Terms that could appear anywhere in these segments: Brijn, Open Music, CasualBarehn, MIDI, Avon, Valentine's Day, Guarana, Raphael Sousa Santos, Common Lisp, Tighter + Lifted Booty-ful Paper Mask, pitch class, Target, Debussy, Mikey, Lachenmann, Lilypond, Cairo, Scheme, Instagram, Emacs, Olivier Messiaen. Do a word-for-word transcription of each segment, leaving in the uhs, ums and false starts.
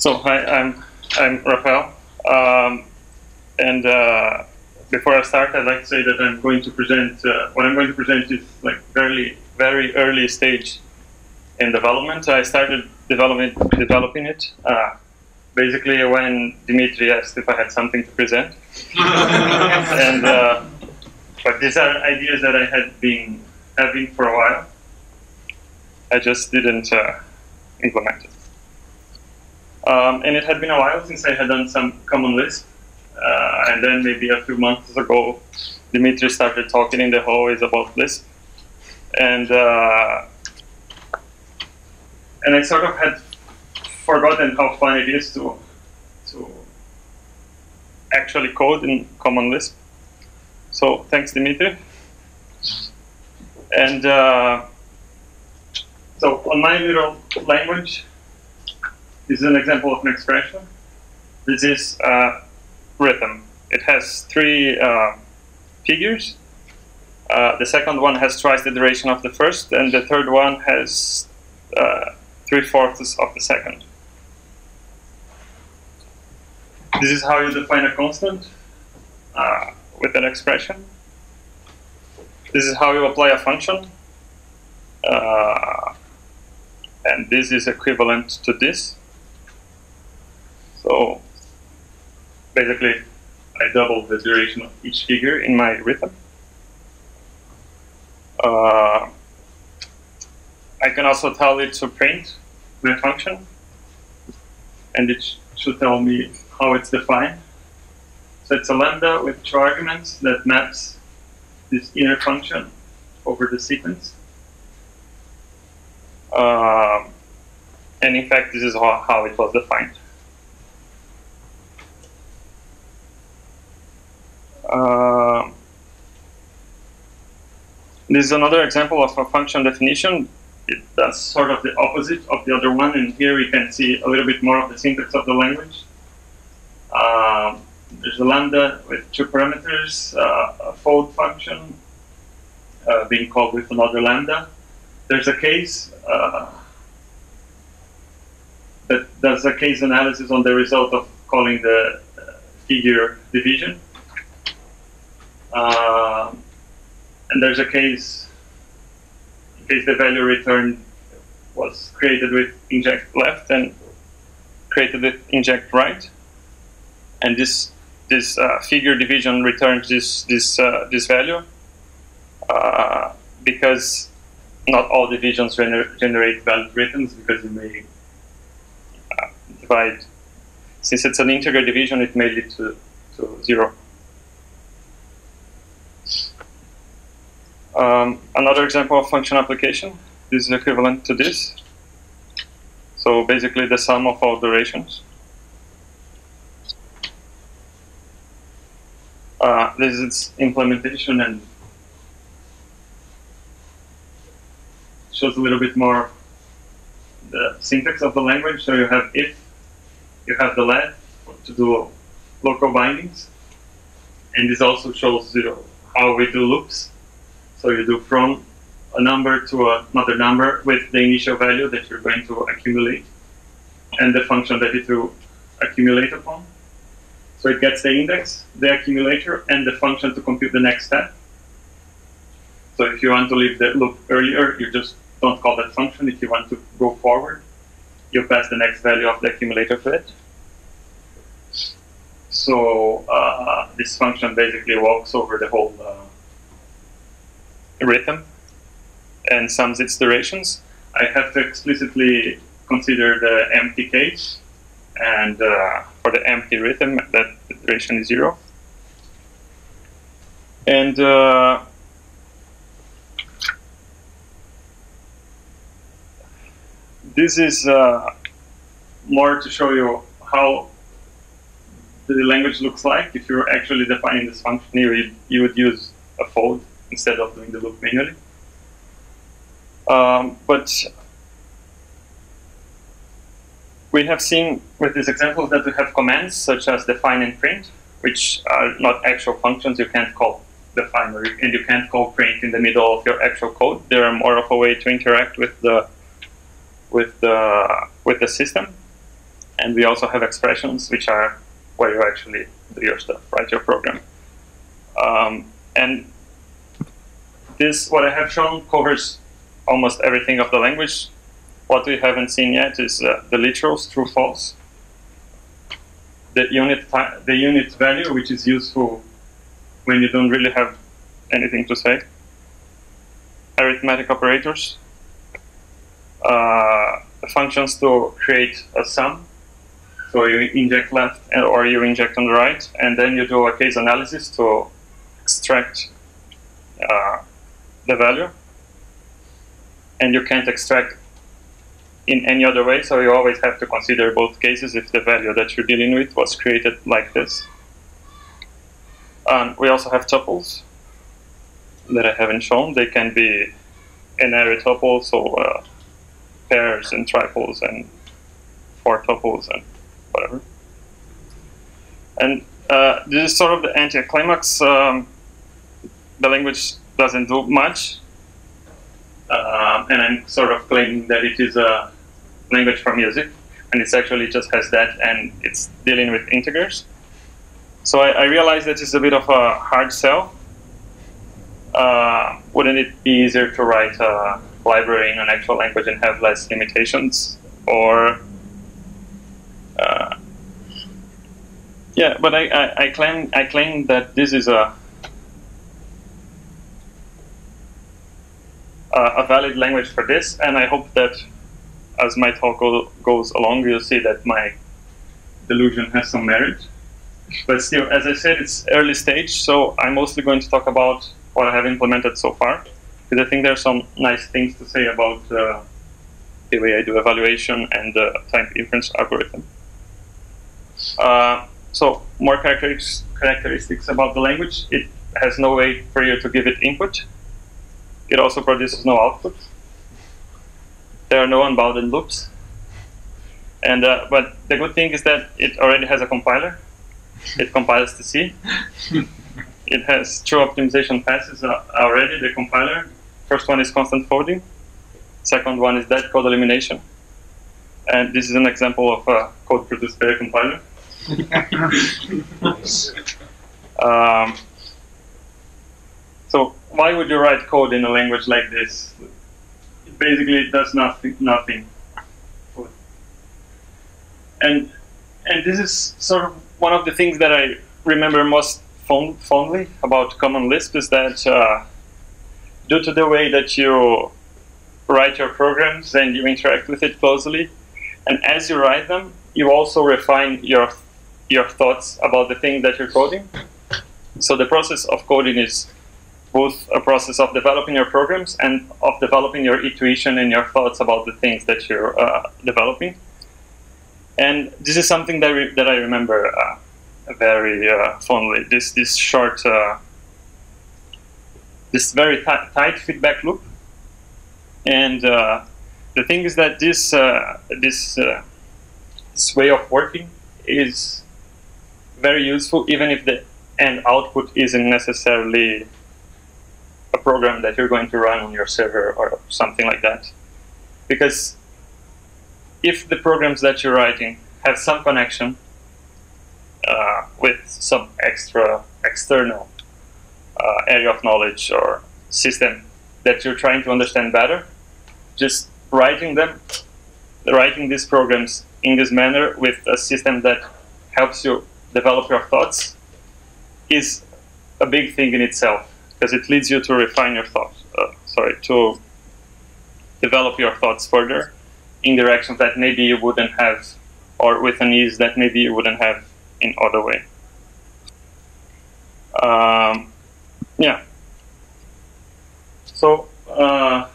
So hi, I'm I'm Rafael, um, and uh, before I start, I'd like to say that I'm going to present uh, what I'm going to present is like very very early stage in development. I started developing developing it uh, basically when Dimitri asked if I had something to present, and uh, but these are ideas that I had been having for a while. I just didn't uh, implement it. Um, and it had been a while since I had done some Common Lisp, uh, and then maybe a few months ago, Dimitri started talking in the hallways about Lisp, and uh, and I sort of had forgotten how fun it is to to actually code in Common Lisp. So thanks, Dimitri. And uh, so on my little language. This is an example of an expression. This is uh, rhythm. It has three uh, figures. Uh, the second one has twice the duration of the first, and the third one has uh, three-fourths of the second. This is how you define a constant uh, with an expression. This is how you apply a function. Uh, and this is equivalent to this. So basically, I double the duration of each figure in my rhythm. Uh, I can also tell it to print my function, and it sh should tell me how it's defined. So it's a lambda with two arguments that maps this inner function over the sequence. Uh, and in fact, this is how, how it was defined. Uh, this is another example of a function definition. It does sort of the opposite of the other one, and here we can see a little bit more of the syntax of the language. Uh, there's a lambda with two parameters, uh, a fold function uh, being called with another lambda. There's a case uh, that does a case analysis on the result of calling the uh, figure division. Uh, and there's a case in case the value returned was created with inject left and created with inject right, and this this uh, figure division returns this this uh, this value uh, because not all divisions gener generate valid rhythms, because you may uh, divide. Since it's an integer division, it may lead to to zero. Um, another example of function application. This is equivalent to this. So basically the sum of all durations. Uh, this is its implementation and shows a little bit more the syntax of the language. So you have if, you have the let to do local bindings. And this also shows you know, how we do loops. So you do from a number to another number with the initial value that you're going to accumulate and the function that it will accumulate upon. So it gets the index, the accumulator, and the function to compute the next step. So if you want to leave the loop earlier, you just don't call that function. If you want to go forward, you pass the next value of the accumulator to it. So uh, this function basically walks over the whole uh, rhythm and sums its durations. I have to explicitly consider the empty case, and uh, for the empty rhythm, that the duration is zero. And uh, this is uh, more to show you how the language looks like. If you're actually defining this function here, you, you would use a fold instead of doing the loop manually. Um, but we have seen with these examples that we have commands such as define and print, which are not actual functions. You can't call define, or, and you can't call print in the middle of your actual code. They are more of a way to interact with the with the with the system. And we also have expressions, which are where you actually do your stuff, write your program. Um, and this, what I have shown, covers almost everything of the language. What we haven't seen yet is uh, the literals, true, false, the unit, the unit value, which is useful when you don't really have anything to say, arithmetic operators, uh, functions to create a sum, so you inject left and, or you inject on the right, and then you do a case analysis to extract uh, the value, and you can't extract in any other way, so you always have to consider both cases if the value that you're dealing with was created like this. Um, we also have tuples that I haven't shown. They can be an array tuple, so uh, pairs and triples and four tuples and whatever. And uh, this is sort of the anti-climax. Um, the language doesn't do much. Uh, and I'm sort of claiming that it is a language for music, and it actually just has that, and it's dealing with integers. So I, I realize that it's a bit of a hard sell. Uh, wouldn't it be easier to write a library in an actual language and have less limitations? Or, uh, yeah, but I, I, I claim I claim that this is a a valid language for this, and I hope that as my talk go, goes along, you'll see that my delusion has some merit. But still, as I said, it's early stage, so I'm mostly going to talk about what I have implemented so far, because I think there's some nice things to say about uh, the way I do evaluation and the uh, time inference algorithm. Uh, so more characteristics, characteristics about the language. It has no way for you to give it input. It also produces no output. There are no unbounded loops. And uh, but the good thing is that it already has a compiler. It compiles to C. It has two optimization passes already, the compiler. First one is constant folding. Second one is dead code elimination. And this is an example of uh, code produced by a compiler. um, so why would you write code in a language like this? It basically does nothing. nothing. And, and this is sort of one of the things that I remember most fondly about Common Lisp is that uh, due to the way that you write your programs and you interact with it closely, and as you write them, you also refine your, your thoughts about the thing that you're coding. So the process of coding is both a process of developing your programs and of developing your intuition and your thoughts about the things that you're uh, developing. And this is something that, re that I remember uh, very uh, fondly, this, this short, uh, this very tight feedback loop. And uh, the thing is that this, uh, this, uh, this way of working is very useful, even if the end output isn't necessarily a program that you're going to run on your server or something like that. Because if the programs that you're writing have some connection uh, with some extra external uh, area of knowledge or system that you're trying to understand better, just writing them, writing these programs in this manner with a system that helps you develop your thoughts is a big thing in itself. Because it leads you to refine your thoughts, uh, sorry, to develop your thoughts further in directions that maybe you wouldn't have, or with an ease that maybe you wouldn't have in other way. Um, yeah. So, uh,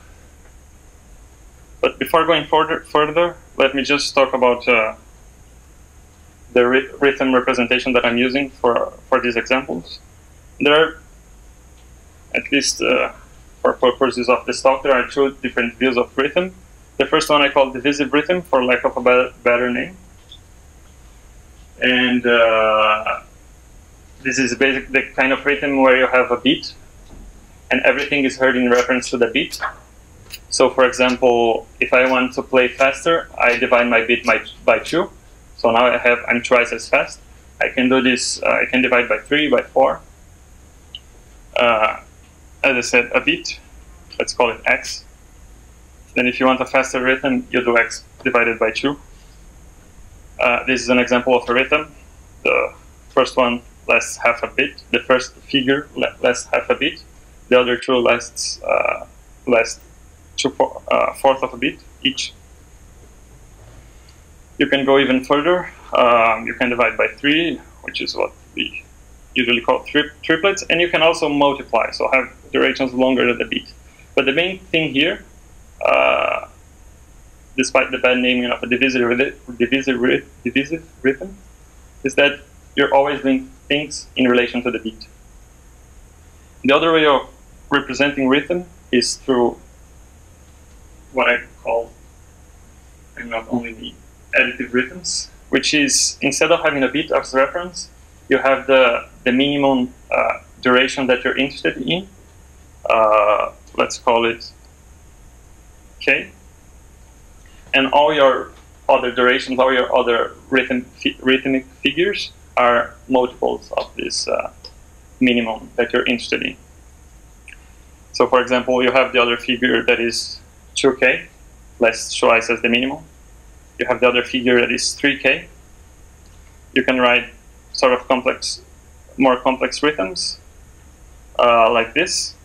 but before going further, further, let me just talk about uh, the rhythm representation that I'm using for for these examples. There are, at least uh, for purposes of this talk, there are two different views of rhythm. The first one I call divisive rhythm, for lack of a better, better name. And uh, this is basically the kind of rhythm where you have a beat, and everything is heard in reference to the beat. So for example, if I want to play faster, I divide my beat by, by two, So now I have, I'm twice as fast. I can do this, uh, I can divide by three, by four. Uh, as I said, a bit, let's call it x. Then if you want a faster rhythm, you do x divided by two. Uh, this is an example of a rhythm. The first one lasts half a beat. The first figure lasts half a beat. The other two lasts uh, last two four, uh, fourth of a beat each. You can go even further. Um, you can divide by three, which is what we usually call tri triplets, and you can also multiply, so have durations longer than the beat. But the main thing here, uh, despite the bad naming of a divisive, divisive, divisive rhythm, is that you're always doing things in relation to the beat. The other way of representing rhythm is through what I call, and not only the additive rhythms, which is, instead of having a beat as reference, you have the, the minimum uh, duration that you're interested in. Uh, let's call it K. And all your other durations, all your other rhythm, fi rhythmic figures are multiples of this uh, minimum that you're interested in. So for example, you have the other figure that is two K, less twice as the minimum. You have the other figure that is three K. You can write sort of complex, more complex rhythms uh, like this.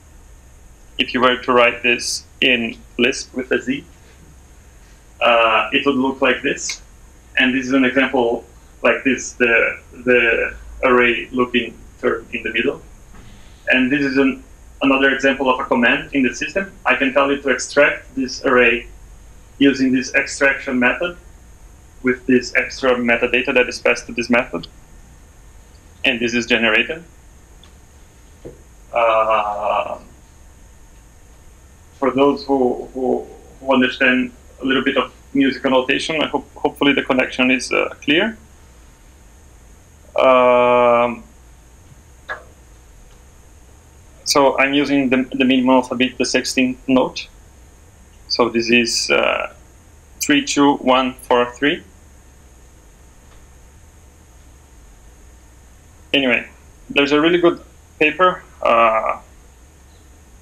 If you were to write this in Lisp with a Z, uh, it would look like this. And this is an example like this, the, the array looking term in the middle. And this is an, another example of a command in the system. I can tell you to extract this array using this extraction method with this extra metadata that is passed to this method. And this is generated. Uh, for those who, who, who understand a little bit of musical notation, I hope, hopefully the connection is uh, clear. Um, so I'm using the, the minimum of a beat, the sixteenth note. So this is uh, three, two, one, four, three. Anyway, there's a really good paper uh,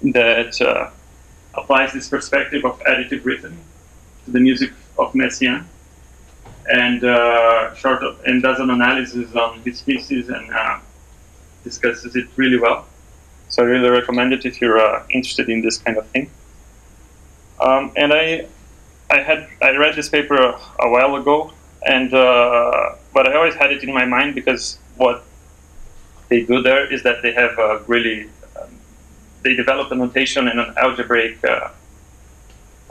that uh, applies this perspective of additive rhythm to the music of Messiaen, and uh, short of, and does an analysis on his pieces and uh, discusses it really well. So I really recommend it if you're uh, interested in this kind of thing. Um, and I, I had I read this paper a, a while ago, and uh, but I always had it in my mind, because what they do there is that they have a really um, they develop a notation and an algebraic uh,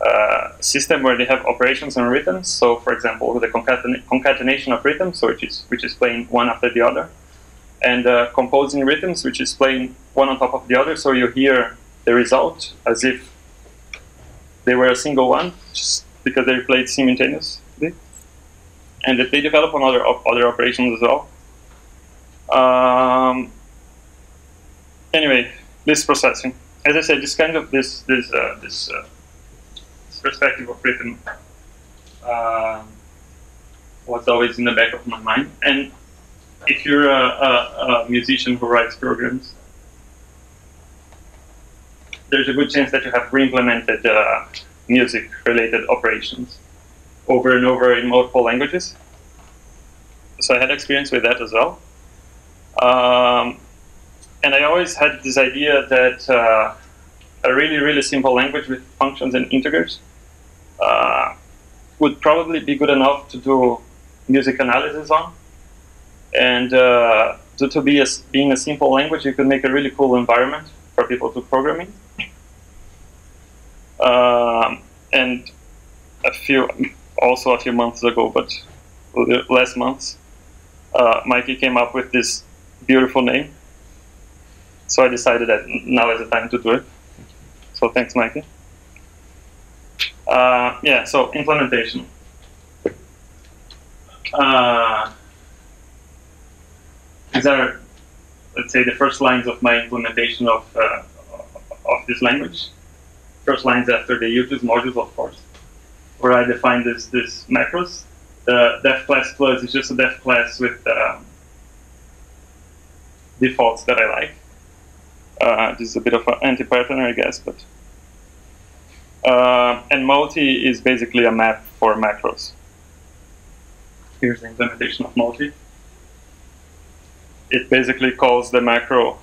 uh, system where they have operations on rhythms. So, for example, the concaten concatenation of rhythms, so which is which is playing one after the other, and uh, composing rhythms, which is playing one on top of the other. So you hear the result as if they were a single one, just because they played simultaneously, and that they develop on other other operations as well. Um, anyway, this processing, as I said, this kind of this this uh, this, uh, this perspective of rhythm uh, was always in the back of my mind. And if you're a, a, a musician who writes programs, there's a good chance that you have re-implemented uh, music-related operations over and over in multiple languages. So I had experience with that as well. Um, and I always had this idea that uh, a really, really simple language with functions and integers uh, would probably be good enough to do music analysis on. And uh, due to be a, being a simple language, you could make a really cool environment for people to program in. Um, and a few, also a few months ago, but last month, uh, Mikey came up with this beautiful name. So I decided that now is the time to do it. So thanks, Mikey. Uh, yeah, so implementation. Uh, these are, let's say, the first lines of my implementation of, uh, of this language. First lines after the YouTube modules, of course, where I define this, this macros the def class plus is just a def class with um, defaults that I like. Uh, this is a bit of an anti-pattern, I guess, but uh, and multi is basically a map for macros. Here's the implementation of multi. It basically calls the macro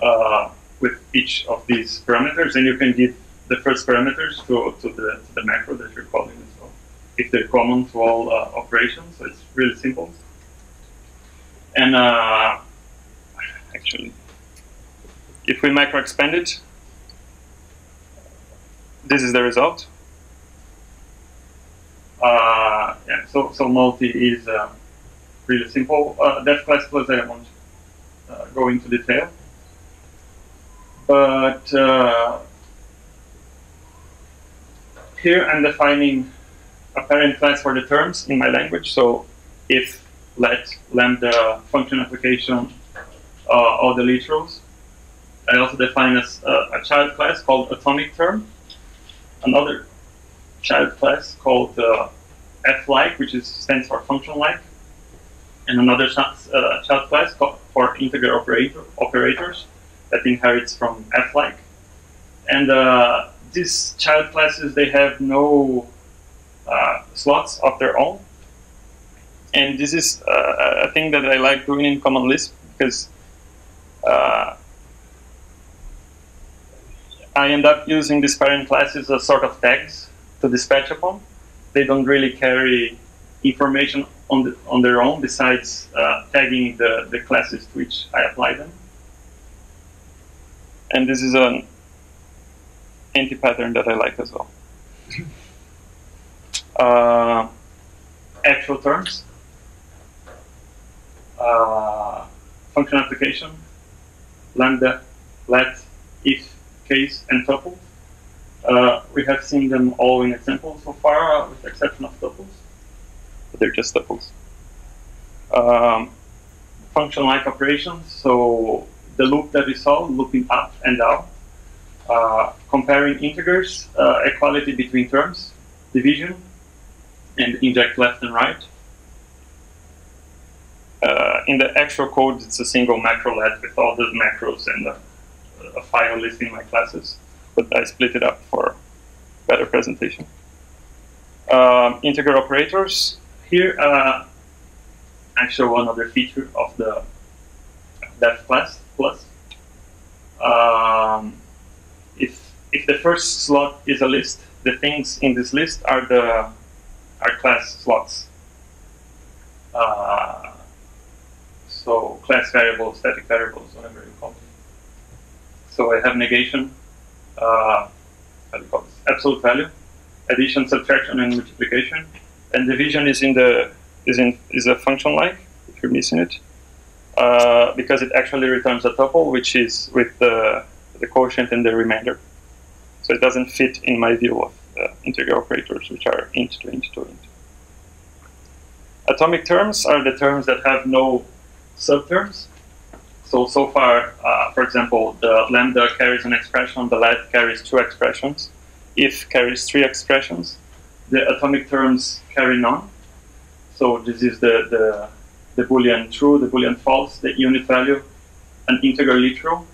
uh, with each of these parameters, and you can give the first parameters to, to, the, to the macro that you're calling as well, if they're common to all uh, operations. So it's really simple. And uh, actually, if we macro expand it, this is the result. Uh, yeah, so, so multi is uh, really simple. Uh, def class plus, I won't uh, go into detail. But uh, here I'm defining a parent class for the terms in my language. So if let lambda function application uh, all the literals. I also define a, a child class called atomic term, another child class called uh, f-like, which is, stands for function-like, and another ch uh, child class for integer operator, operators that inherits from f-like. And uh, these child classes, they have no uh, slots of their own. And this is uh, a thing that I like doing in Common Lisp, because uh, I end up using these parent classes as sort of tags to dispatch upon. They don't really carry information on, the, on their own, besides uh, tagging the, the classes to which I apply them. And this is an anti-pattern that I like as well. Uh, actual terms. Uh, function application, lambda, let, if, case, and tuple. Uh, we have seen them all in examples so far, uh, with the exception of tuples. But they're just tuples. Um, function-like operations, so the loop that we saw, looping up and down, uh, comparing integers, uh, equality between terms, division, and inject left and right. Uh, in the actual code, it's a single macro let with all the macros and a, a file listing my classes, but I split it up for better presentation. Um, integer operators here. Uh, actually, one other feature of the def class plus. Um, if if the first slot is a list, the things in this list are the are class slots. Uh, So class variables, static variables, whatever you call them. So I have negation, uh, how do you call this? Absolute value, addition, subtraction, and multiplication. And division is in the is in is a function like, if you're missing it, uh, because it actually returns a tuple, which is with the the quotient and the remainder. So it doesn't fit in my view of uh, integer operators, which are int to int to int. Atomic terms are the terms that have no subterms. So, so far, uh, for example, the lambda carries an expression, the let carries two expressions, if carries three expressions, the atomic terms carry none. So this is the, the, the Boolean true, the Boolean false, the unit value, an integer literal,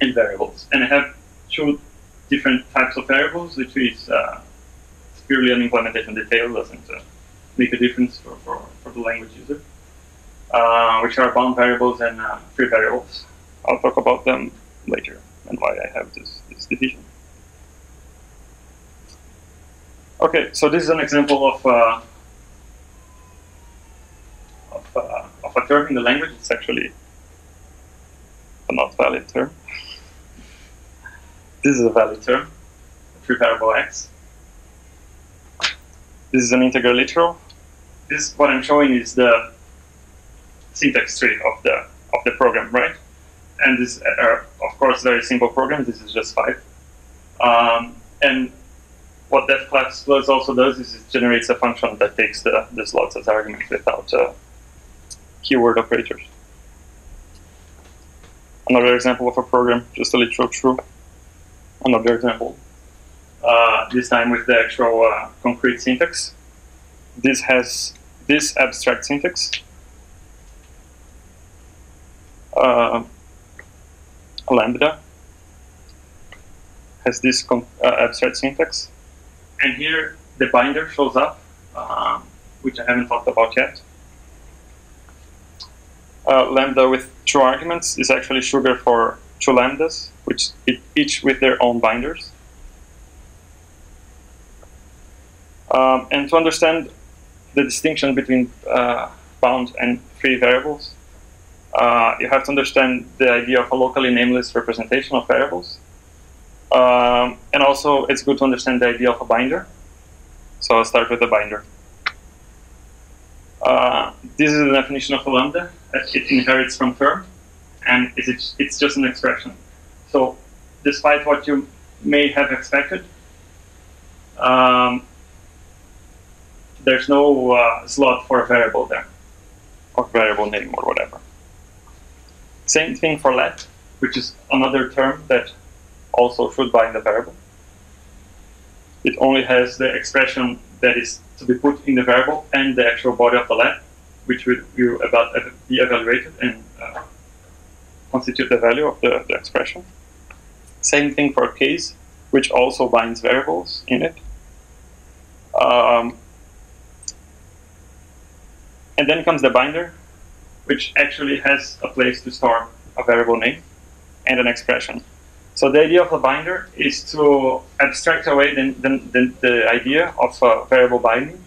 and variables. And I have two different types of variables, which is uh, purely an implementation detail, doesn't uh, make a difference for, for, for the language user. Uh, which are bound variables and uh, free variables. I'll talk about them later and why I have this, this division. Okay, so this is an example of uh, of, uh, of a term in the language. It's actually a not valid term. This is a valid term, a free variable x. This is an integer literal. This, what I'm showing is the syntax tree of the of the program, right? And these are, of course, very simple programs. This is just five. Um, and what def class plus also does is it generates a function that takes the, the slots as arguments without uh, keyword operators. Another example of a program, just a literal true. Another example, uh, this time with the actual uh, concrete syntax. this has this abstract syntax. Uh, lambda has this uh, abstract syntax. And here the binder shows up, um, which I haven't talked about yet. Uh, lambda with two arguments is actually sugar for two lambdas, which it, each with their own binders. Um, and to understand the distinction between uh, bound and free variables, uh, you have to understand the idea of a locally nameless representation of variables. Um, and also, it's good to understand the idea of a binder. So I'll start with the binder. Uh, this is the definition of a lambda. It inherits from firm, and it's, it's just an expression. So despite what you may have expected, um, there's no uh, slot for a variable there, or variable name, or whatever. Same thing for let, which is another term that also should bind a variable. It only has the expression that is to be put in the variable and the actual body of the let, which will be evaluated and uh, constitute the value of the, the expression. Same thing for case, which also binds variables in it. Um, and then comes the binder, which actually has a place to store a variable name and an expression. So the idea of a binder is to abstract away the, the, the idea of a variable binding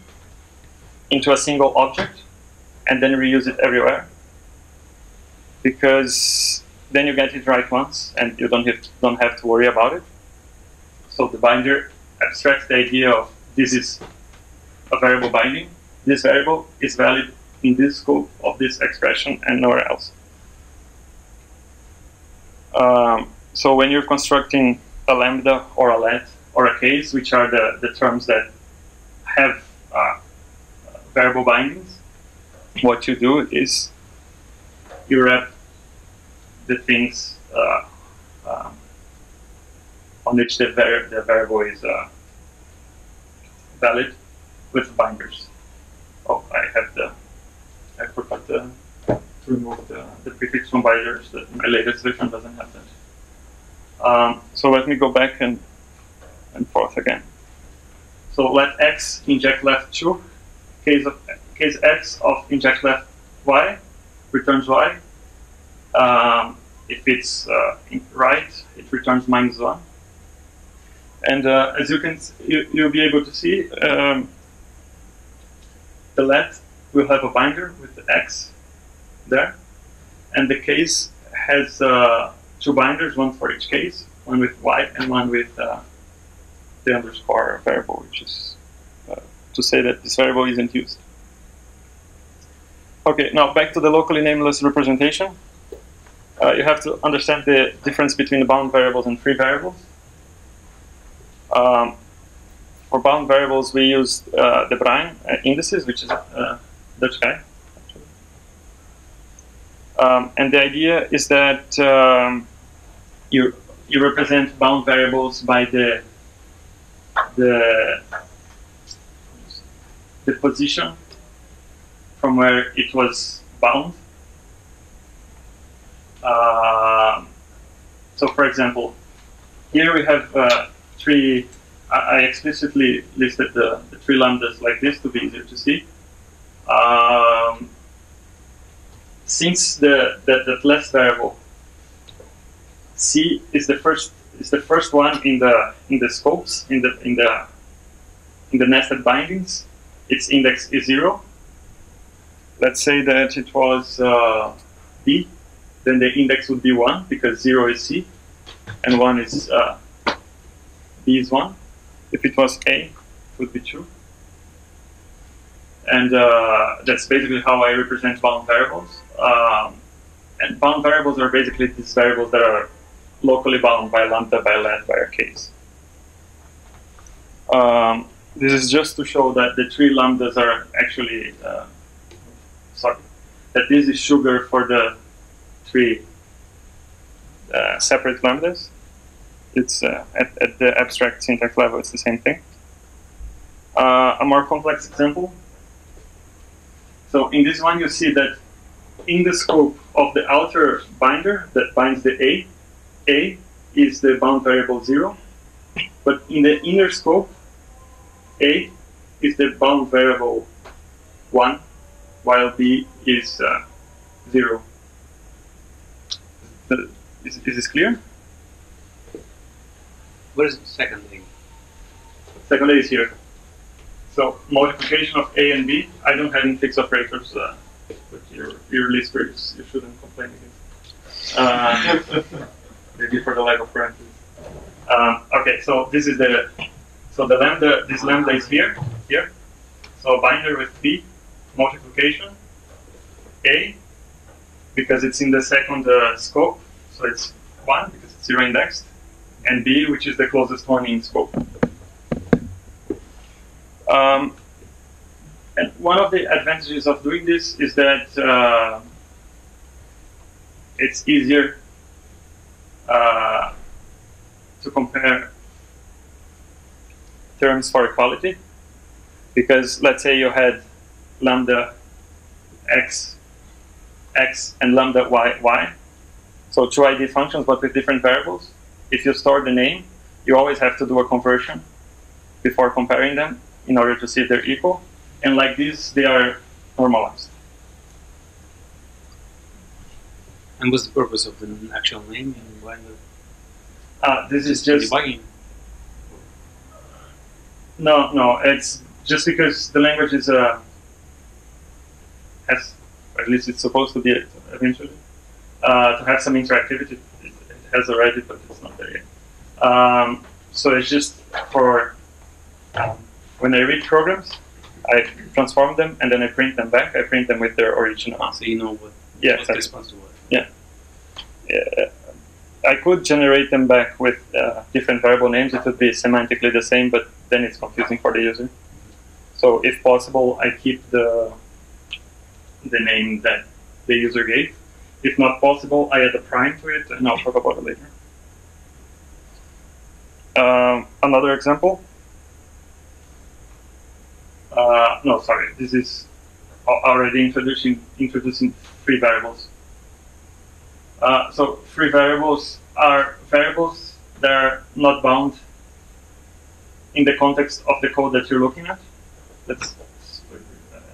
into a single object, and then reuse it everywhere, because then you get it right once, and you don't have to, don't have to worry about it. So the binder abstracts the idea of this is a variable binding. This variable is valid in this scope of this expression and nowhere else. Um, so when you're constructing a lambda or a let or a case, which are the, the terms that have uh, variable bindings, what you do is you wrap the things uh, uh, on which the, var the variable is uh, valid with binders. Oh, I have the, I forgot the, to remove the, the prefix from binders. That my latest version doesn't have that. Um, so let me go back and, and forth again. So let x inject left two, case of case x of inject left y returns y. Um, if it's uh, right, it returns minus one. And uh, as you can, you, you'll be able to see, um, the let will have a binder with the x there, and the case has uh, two binders, one for each case, one with y and one with uh, the underscore variable, which is uh, to say that this variable isn't used. Okay, now back to the locally nameless representation. Uh, you have to understand the difference between the bound variables and free variables. Um, for bound variables, we use uh, the Brijn uh, indices, which is a Dutch guy. Um, and the idea is that um, you you represent bound variables by the the the position from where it was bound. Uh, so, for example, here we have uh, three. I explicitly listed the, the three lambdas like this to be easier to see. Um, since the that, that last variable c is the first is the first one in the in the scopes in the in the in the nested bindings, its index is zero. Let's say that it was uh, B, then the index would be one, because zero is C, and one is, uh, B is one. If it was A, it would be two. And uh, that's basically how I represent bound variables. Um, and bound variables are basically these variables that are locally bound by lambda, by let, by a case. Um, this is just to show that the three lambdas are actually, uh, sorry, that this is sugar for the three uh, separate lambdas. It's uh, at, at the abstract syntax level, it's the same thing. Uh, a more complex example So in this one, you see that in the scope of the outer binder that binds the A, A is the bound variable zero, but in the inner scope, A is the bound variable one, while B is uh, zero. Is, is this clear? Where is the second A? Second A is here. So multiplication of A and B. I don't have any fixed operators, uh, but your your listeners, you shouldn't complain against. Uh, maybe for the lack of parentheses. Um, okay, so this is the so the lambda. This lambda is here, here. So binder with B, multiplication A, because it's in the second uh, scope, so it's one because it's zero indexed, and B, which is the closest one in scope. Um, and one of the advantages of doing this is that uh, it's easier uh, to compare terms for equality, because let's say you had lambda x, x and lambda y, y, so two I D functions but with different variables. If you store the name, you always have to do a conversion before comparing them, in order to see if they're equal, and like this, they are normalized. And what's the purpose of an actual name in binder? Ah, this is just debugging. No, no, it's just because the language is uh, has, or at least it's supposed to be it eventually, uh, to have some interactivity. It, it has already, but it's not there yet. Um, so it's just for. Um, When I read programs, I transform them and then I print them back. I print them with their original. Ah, so you know what yeah, what response to what. Yeah. yeah. I could generate them back with uh, different variable names. It would be semantically the same, but then it's confusing for the user. So if possible, I keep the, the name that the user gave. If not possible, I add a prime to it, and I'll talk about it later. Um, another example. Uh, no, sorry, this is already introducing introducing free variables. Uh, so free variables are variables that are not bound in the context of the code that you're looking at. That's,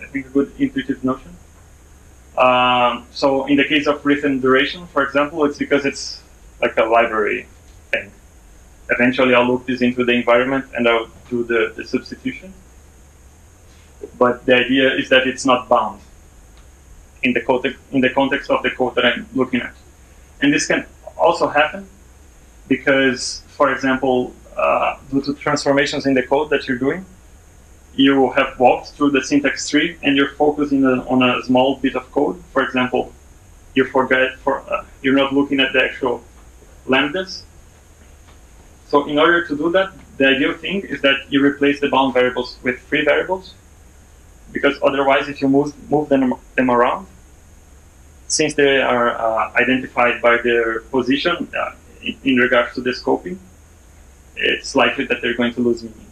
I think, a good intuitive notion. Um, so in the case of written duration, for example, it's because it's like a library thing. Eventually, I'll look this into the environment and I'll do the, the substitution. But the idea is that it's not bound in the context in the context of the code that I'm looking at, and this can also happen because, for example, uh, due to transformations in the code that you're doing, you have walked through the syntax tree and you're focusing on a small bit of code. For example, you forget for uh, you're not looking at the actual lambdas. So in order to do that, the ideal thing is that you replace the bound variables with free variables. Because otherwise, if you move move them them around, since they are uh, identified by their position uh, in, in regards to the scoping, it's likely that they're going to lose meaning.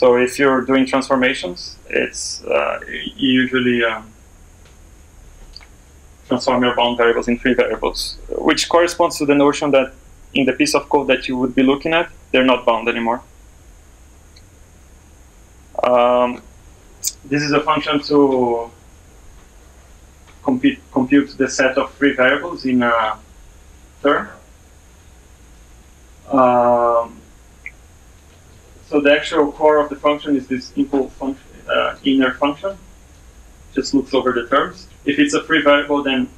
So if you're doing transformations, it's uh, you usually um, transform your bound variables in free variables, which corresponds to the notion that in the piece of code that you would be looking at, they're not bound anymore. Um, This is a function to compute, compute the set of free variables in a term. Um, so the actual core of the function is this equal function, uh, inner function. Just looks over the terms. If it's a free variable, then uh,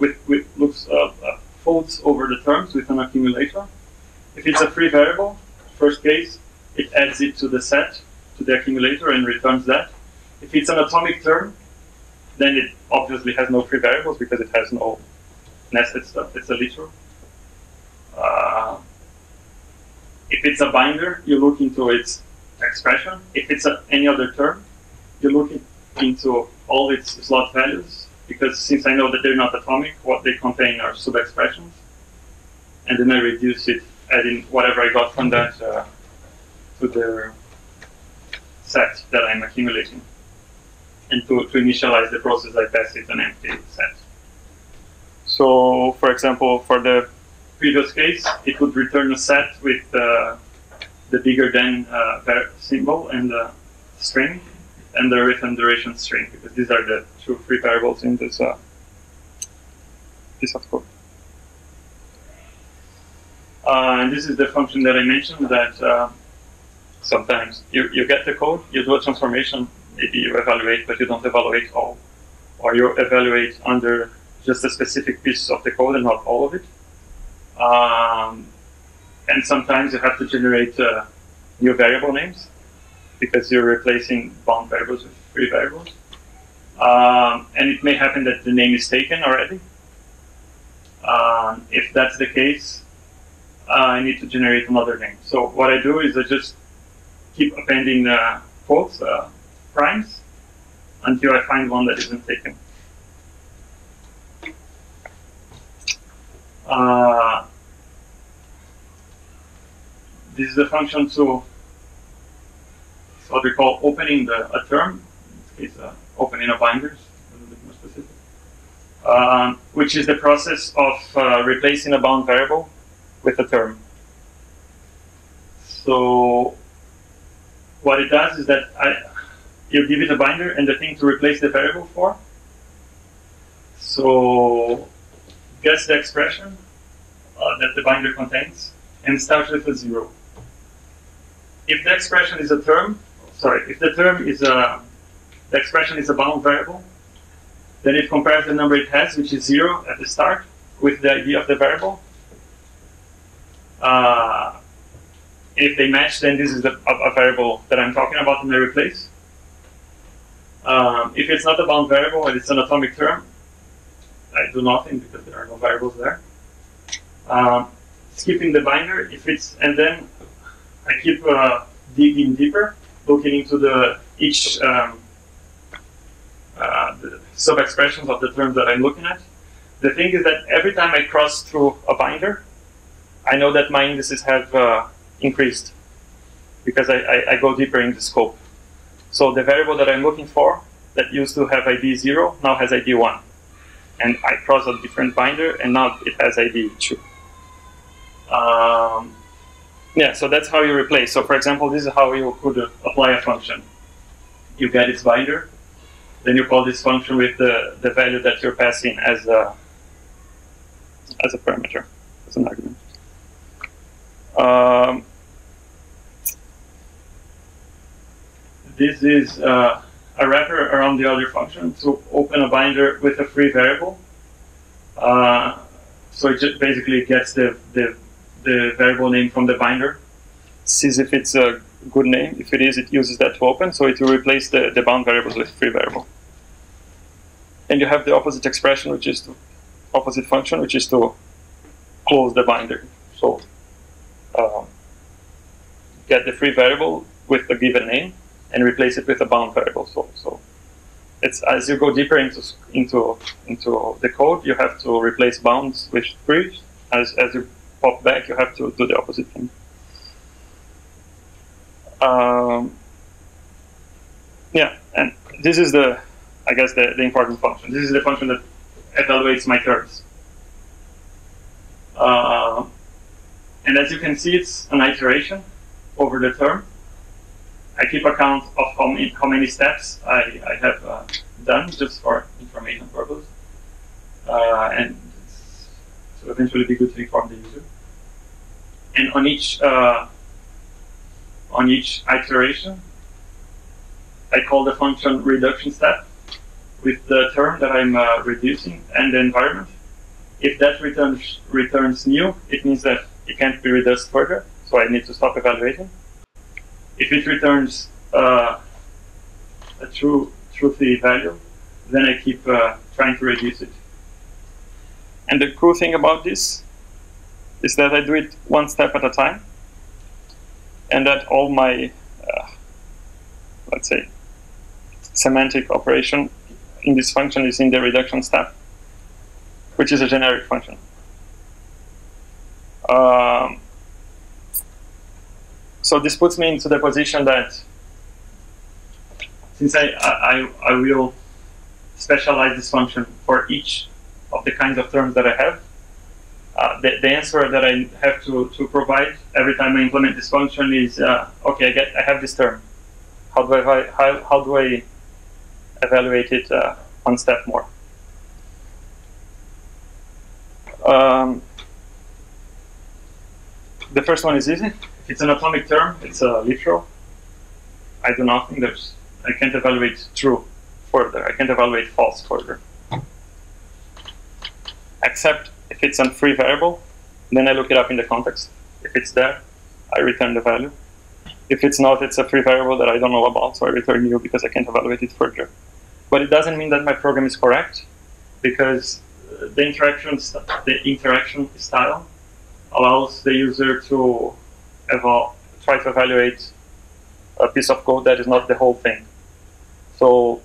with, with looks uh, uh, folds over the terms with an accumulator. If it's a free variable, first case, it adds it to the set, the accumulator, and returns that. If it's an atomic term, then it obviously has no free variables because it has no nested stuff. It's a literal. Uh, if it's a binder, you look into its expression. If it's a, any other term, you look in, into all its slot values, because since I know that they're not atomic, what they contain are sub-expressions. And then I reduce it, adding whatever I got from that uh, to the set that I'm accumulating. And to, to initialize the process, I pass it an empty set. So, for example, for the previous case, it would return a set with uh, the bigger than uh, symbol and the string, and the rhythm duration string, because these are the two free variables in this uh, piece of code. Uh, and this is the function that I mentioned that uh, sometimes you, you get the code, you do a transformation, maybe you evaluate, but you don't evaluate all. Or you evaluate under just a specific piece of the code and not all of it. Um, and sometimes you have to generate uh, new variable names because you're replacing bound variables with free variables. Um, and it may happen that the name is taken already. Um, if that's the case, uh, I need to generate another name. So what I do is I just keep appending uh, quotes, uh, primes, until I find one that isn't taken. Uh, this is the function to what we call opening the, a term, in this case, uh, opening a binders, a little bit more specific, uh, which is the process of uh, replacing a bound variable with a term. So what it does is that I, you give it a binder and the thing to replace the variable for. So gets the expression uh, that the binder contains and starts with a zero. If the expression is a term, sorry, if the term is a, the expression is a bound variable, then it compares the number it has, which is zero at the start, with the I D of the variable. Uh, if they match, then this is the, a, a variable that I'm talking about and I replace. Um, if it's not a bound variable and it's an atomic term, I do nothing because there are no variables there. Um, skipping the binder, if it's, and then I keep uh, digging deeper, looking into the each um, uh, sub-expressions of the term that I'm looking at. The thing is that every time I cross through a binder, I know that my indices have uh, increased because I, I, I go deeper in the scope. So the variable that I'm looking for that used to have I D zero now has I D one. And I cross a different binder and now it has I D two. Um, yeah, so that's how you replace. So for example, this is how you could apply a function. You get its binder, then you call this function with the, the value that you're passing as a, as a parameter, as an argument. Um, this is uh, a wrapper around the other function to open a binder with a free variable. Uh, so it just basically gets the, the the variable name from the binder, sees if it's a good name. If it is, it uses that to open. So it will replace the, the bound variables with free variable. And you have the opposite expression, which is to opposite function, which is to close the binder. So um, get the free variable with a given name and replace it with a bound variable. So, so it's as you go deeper into into into the code, you have to replace bounds with free. As as you pop back, you have to do the opposite thing. Um, yeah, and this is the, I guess, the, the important function. This is the function that evaluates my terms. Uh, and as you can see, it's an iteration over the term. I keep account of how many, how many steps I, I have uh, done, just for information purposes, uh, and to eventually be good to inform the user. And on each uh, on each iteration, I call the function reduction step with the term that I'm uh, reducing and the environment. If that returns returns new, it means that it can't be reduced further, so I need to stop evaluating. If it returns uh, a true, truthy value, then I keep uh, trying to reduce it. And the cool thing about this is that I do it one step at a time, and that all my, uh, let's say, semantic operation in this function is in the reduction step, which is a generic function. Um, So this puts me into the position that since I, I, I will specialize this function for each of the kinds of terms that I have, uh, the, the answer that I have to, to provide every time I implement this function is, uh, okay, I, get, I have this term. How do I, how, how do I evaluate it uh, one step more? Um, the first one is easy. If it's an atomic term, it's a uh, literal. I do nothing. There's, I can't evaluate true further. I can't evaluate false further. Except if it's a free variable, then I look it up in the context. If it's there, I return the value. If it's not, it's a free variable that I don't know about, so I return new because I can't evaluate it further. But it doesn't mean that my program is correct, because the interaction, the interaction style allows the user to evolve, try to evaluate a piece of code that is not the whole thing. So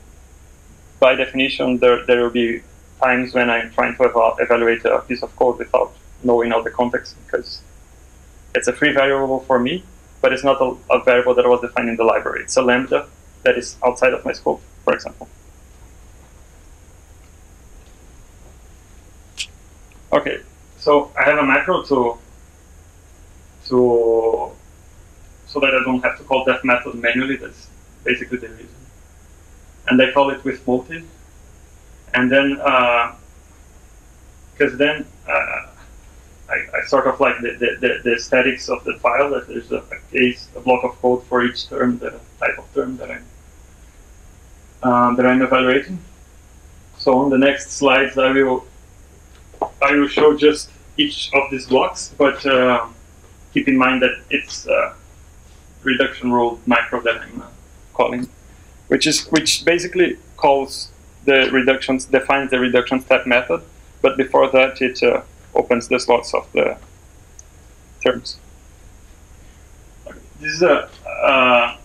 by definition, there, there will be times when I'm trying to ev evaluate a piece of code without knowing all the context, because it's a free variable for me, but it's not a, a variable that was defined in the library. It's a lambda that is outside of my scope, for example. Okay, so I have a macro to, to so that I don't have to call def method manually. That's basically the reason. And I call it with multi. And then, because uh, then uh, I, I sort of like the, the, the statics of the file, that there's a case, a block of code for each term, the type of term that I'm, um, that I'm evaluating. So on the next slides, I will I will show just each of these blocks, but uh, keep in mind that it's a reduction rule macro that I'm uh, calling, which is which basically calls the reductions, defines the reduction step method, but before that it uh, opens the slots of the terms. Okay. This is a, a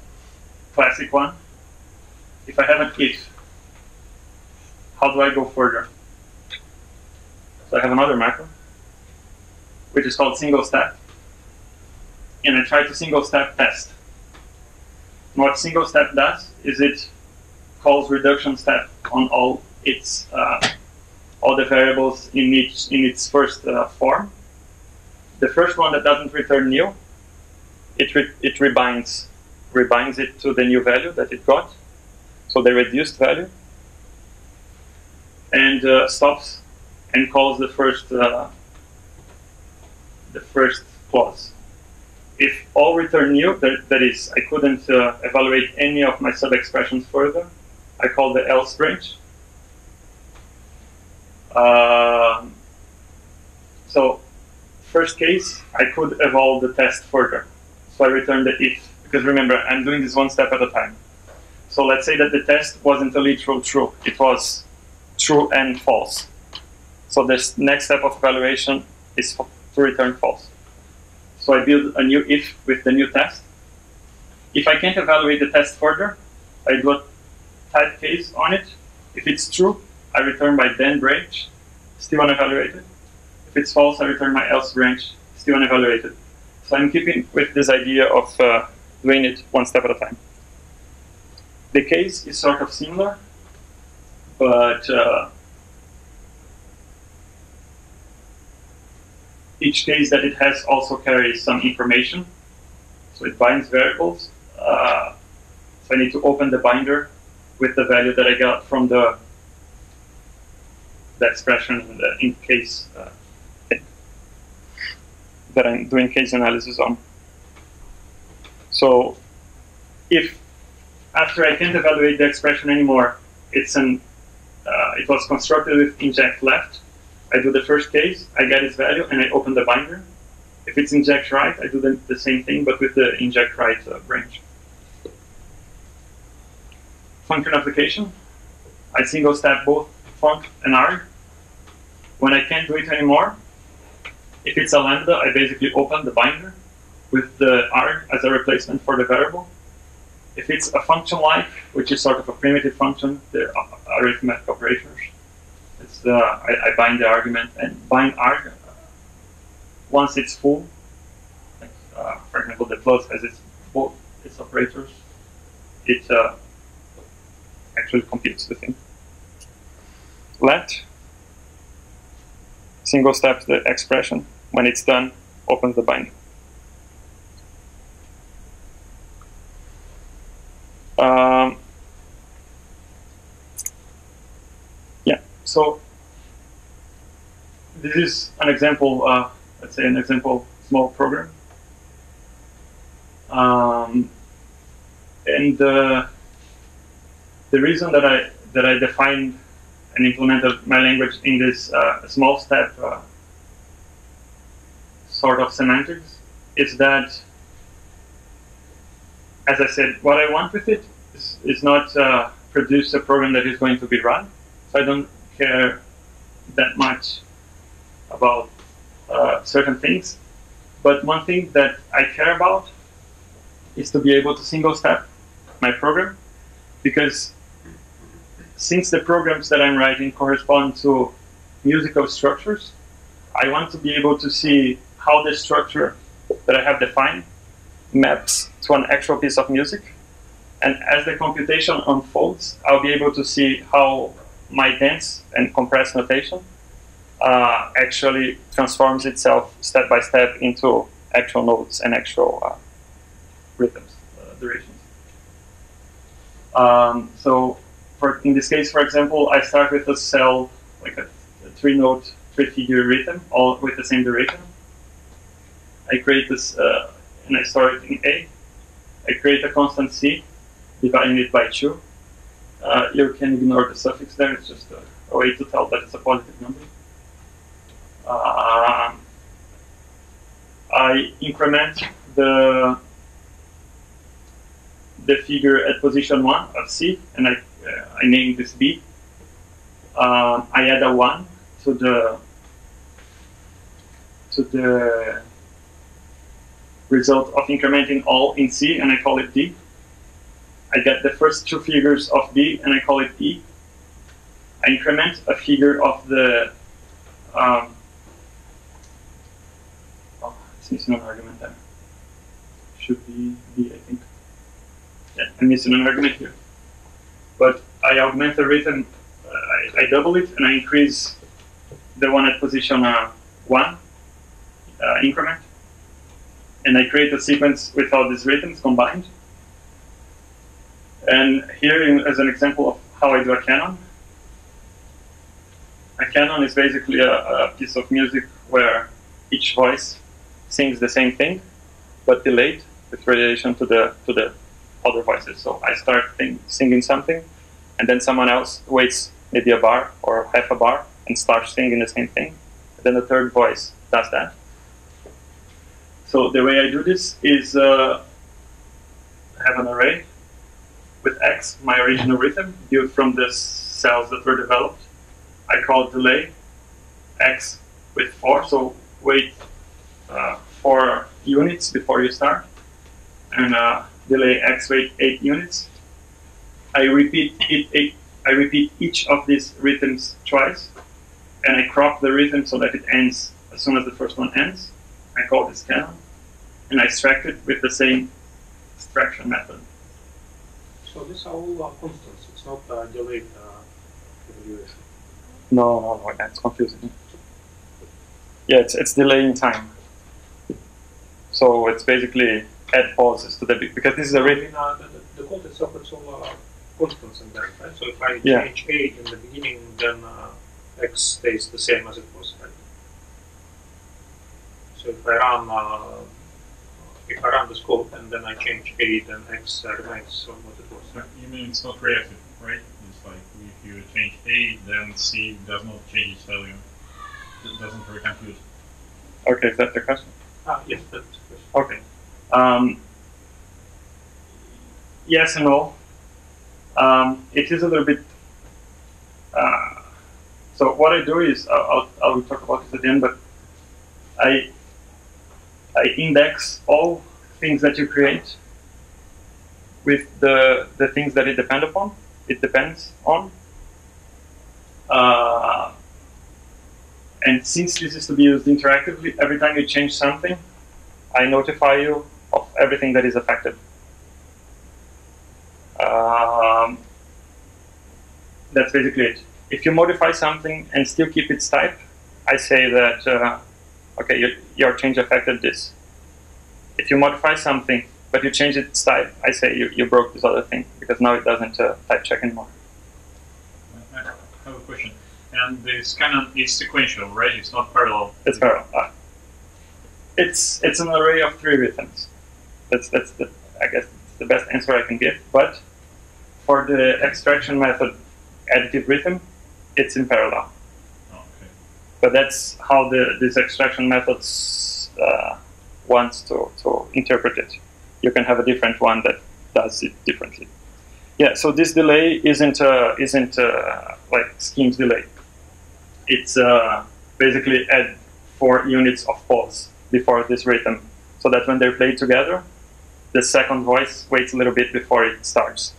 classic one. If I have an if, how do I go further? So I have another macro, which is called single step, and I try to single step test. And what single step does is it calls reduction step on all its uh, all the variables in each in its first uh, form. The first one that doesn't return new, it re it rebinds rebinds it to the new value that it got, so the reduced value, and uh, stops and calls the first uh, the first clause. If all return new, that, that is, I couldn't uh, evaluate any of my sub-expressions further, I call the else branch. Uh, so, first case, I could evolve the test further. So I return the if, because remember, I'm doing this one step at a time. So let's say that the test wasn't a literal true, it was true and false. So this next step of evaluation is to return false. So I build a new if with the new test. If I can't evaluate the test further, I do a type case on it. If it's true, I return my then branch, still unevaluated. If it's false, I return my else branch, still unevaluated. So I'm keeping with this idea of uh, doing it one step at a time. The case is sort of similar, but uh, each case that it has also carries some information. So it binds variables. Uh, so I need to open the binder with the value that I got from the, the expression in, the, in case uh, thing that I'm doing case analysis on. So if after I can't evaluate the expression anymore, it's an uh, it was constructed with inject left. I do the first case, I get its value, and I open the binder. If it's inject right, I do the, the same thing, but with the inject right uh, branch. Function application. I single step both func and arg. When I can't do it anymore, if it's a lambda, I basically open the binder with the arg as a replacement for the variable. If it's a function like, which is sort of a primitive function, the arithmetic operators, It's the, I, I bind the argument and bind arg once it's full. Like, uh, for example, the plus as it's full, its operators. It uh, actually computes the thing. Let single step the expression. When it's done, opens the bind. Um, yeah, so this is an example, uh, let's say an example small program. Um, and uh, the reason that I that I defined and implemented my language in this uh, small step uh, sort of semantics is that, as I said, what I want with it is, is not uh, produce a program that is going to be run. So I don't care that much about uh, certain things. But one thing that I care about is to be able to single step my program, because since the programs that I'm writing correspond to musical structures, I want to be able to see how the structure that I have defined maps to an actual piece of music. And as the computation unfolds, I'll be able to see how my dense and compressed notation uh, actually transforms itself step by step into actual notes and actual uh, rhythms, uh, durations. Um, so for, in this case, for example, I start with a cell, like a, a three-note, three-figure rhythm, all with the same duration. I create this, uh, and I store it in A. I create a constant C, dividing it by two. Uh, you can ignore the suffix there, it's just a, a way to tell that it's a positive number. Uh, I increment the the figure at position one of C, and I, uh, I name this B. Um, I add a one to the to the result of incrementing all in C, and I call it D. I get the first two figures of B, and I call it E. I increment a figure of the um, oh, it's missing an argument there. Should be D, I think. Yeah, I'm missing an argument here. But I augment the rhythm, uh, I, I double it, and I increase the one at position uh, one uh, increment. And I create a sequence with all these rhythms combined. And here in, as an example of how I do a canon. A canon is basically a, a piece of music where each voice sings the same thing, but delayed with relation to the, to the other voices. So I start think, singing something, and then someone else waits maybe a bar or half a bar and starts singing the same thing. And then the third voice does that. So the way I do this is uh, I have an array with X, my original rhythm, built from the cells that were developed. I call delay X with four, so wait uh, four units before you start, and uh, delay X wait eight units. I repeat it, it. I repeat each of these rhythms twice, and I crop the rhythm so that it ends as soon as the first one ends. I call this canon, and I extract it with the same extraction method. So these are all uh, constants. It's not uh, delayed uh, evaluation. No, no, no, that's confusing. Yeah, it's it's delaying time. So it's basically add pauses to the big, because this is a rhythm. I mean, uh, the, the code itself is all uh, constants in there, right? So if I yeah. change A in the beginning, then uh, X stays the same as it was, right? So if I run, uh, if I run the scope and then I change A, then X remains on what it was. Right? You mean it's not reactive, right? It's like if you change A, then C does not change its value. It doesn't recompute. Okay, is that the question? Ah, yes, that's the question. Okay. Um, yes and no. Um, it is a little bit. Uh, so what I do is I'll I'll talk about it at the end, but I. I index all things that you create with the the things that it depend upon. It depends on, uh, and since this is to be used interactively, every time you change something, I notify you of everything that is affected. Um, that's basically it. If you modify something and still keep its type, I say that, uh, okay, your, your change affected this. If you modify something, but you change its type, I say you, you broke this other thing, because now it doesn't uh, type check anymore. I have a question. And this canon is sequential, right? It's not parallel. It's parallel. Ah. It's it's an array of three rhythms. That's that's the, I guess it's the best answer I can give. But for the extraction method, additive rhythm, it's in parallel. Okay. But that's how the this extraction method uh, wants to to interpret it. You can have a different one that does it differently. Yeah. So this delay isn't uh, isn't uh, like scheme's delay. It's uh, basically add four units of pulse before this rhythm, so that when they're played together, the second voice waits a little bit before it starts.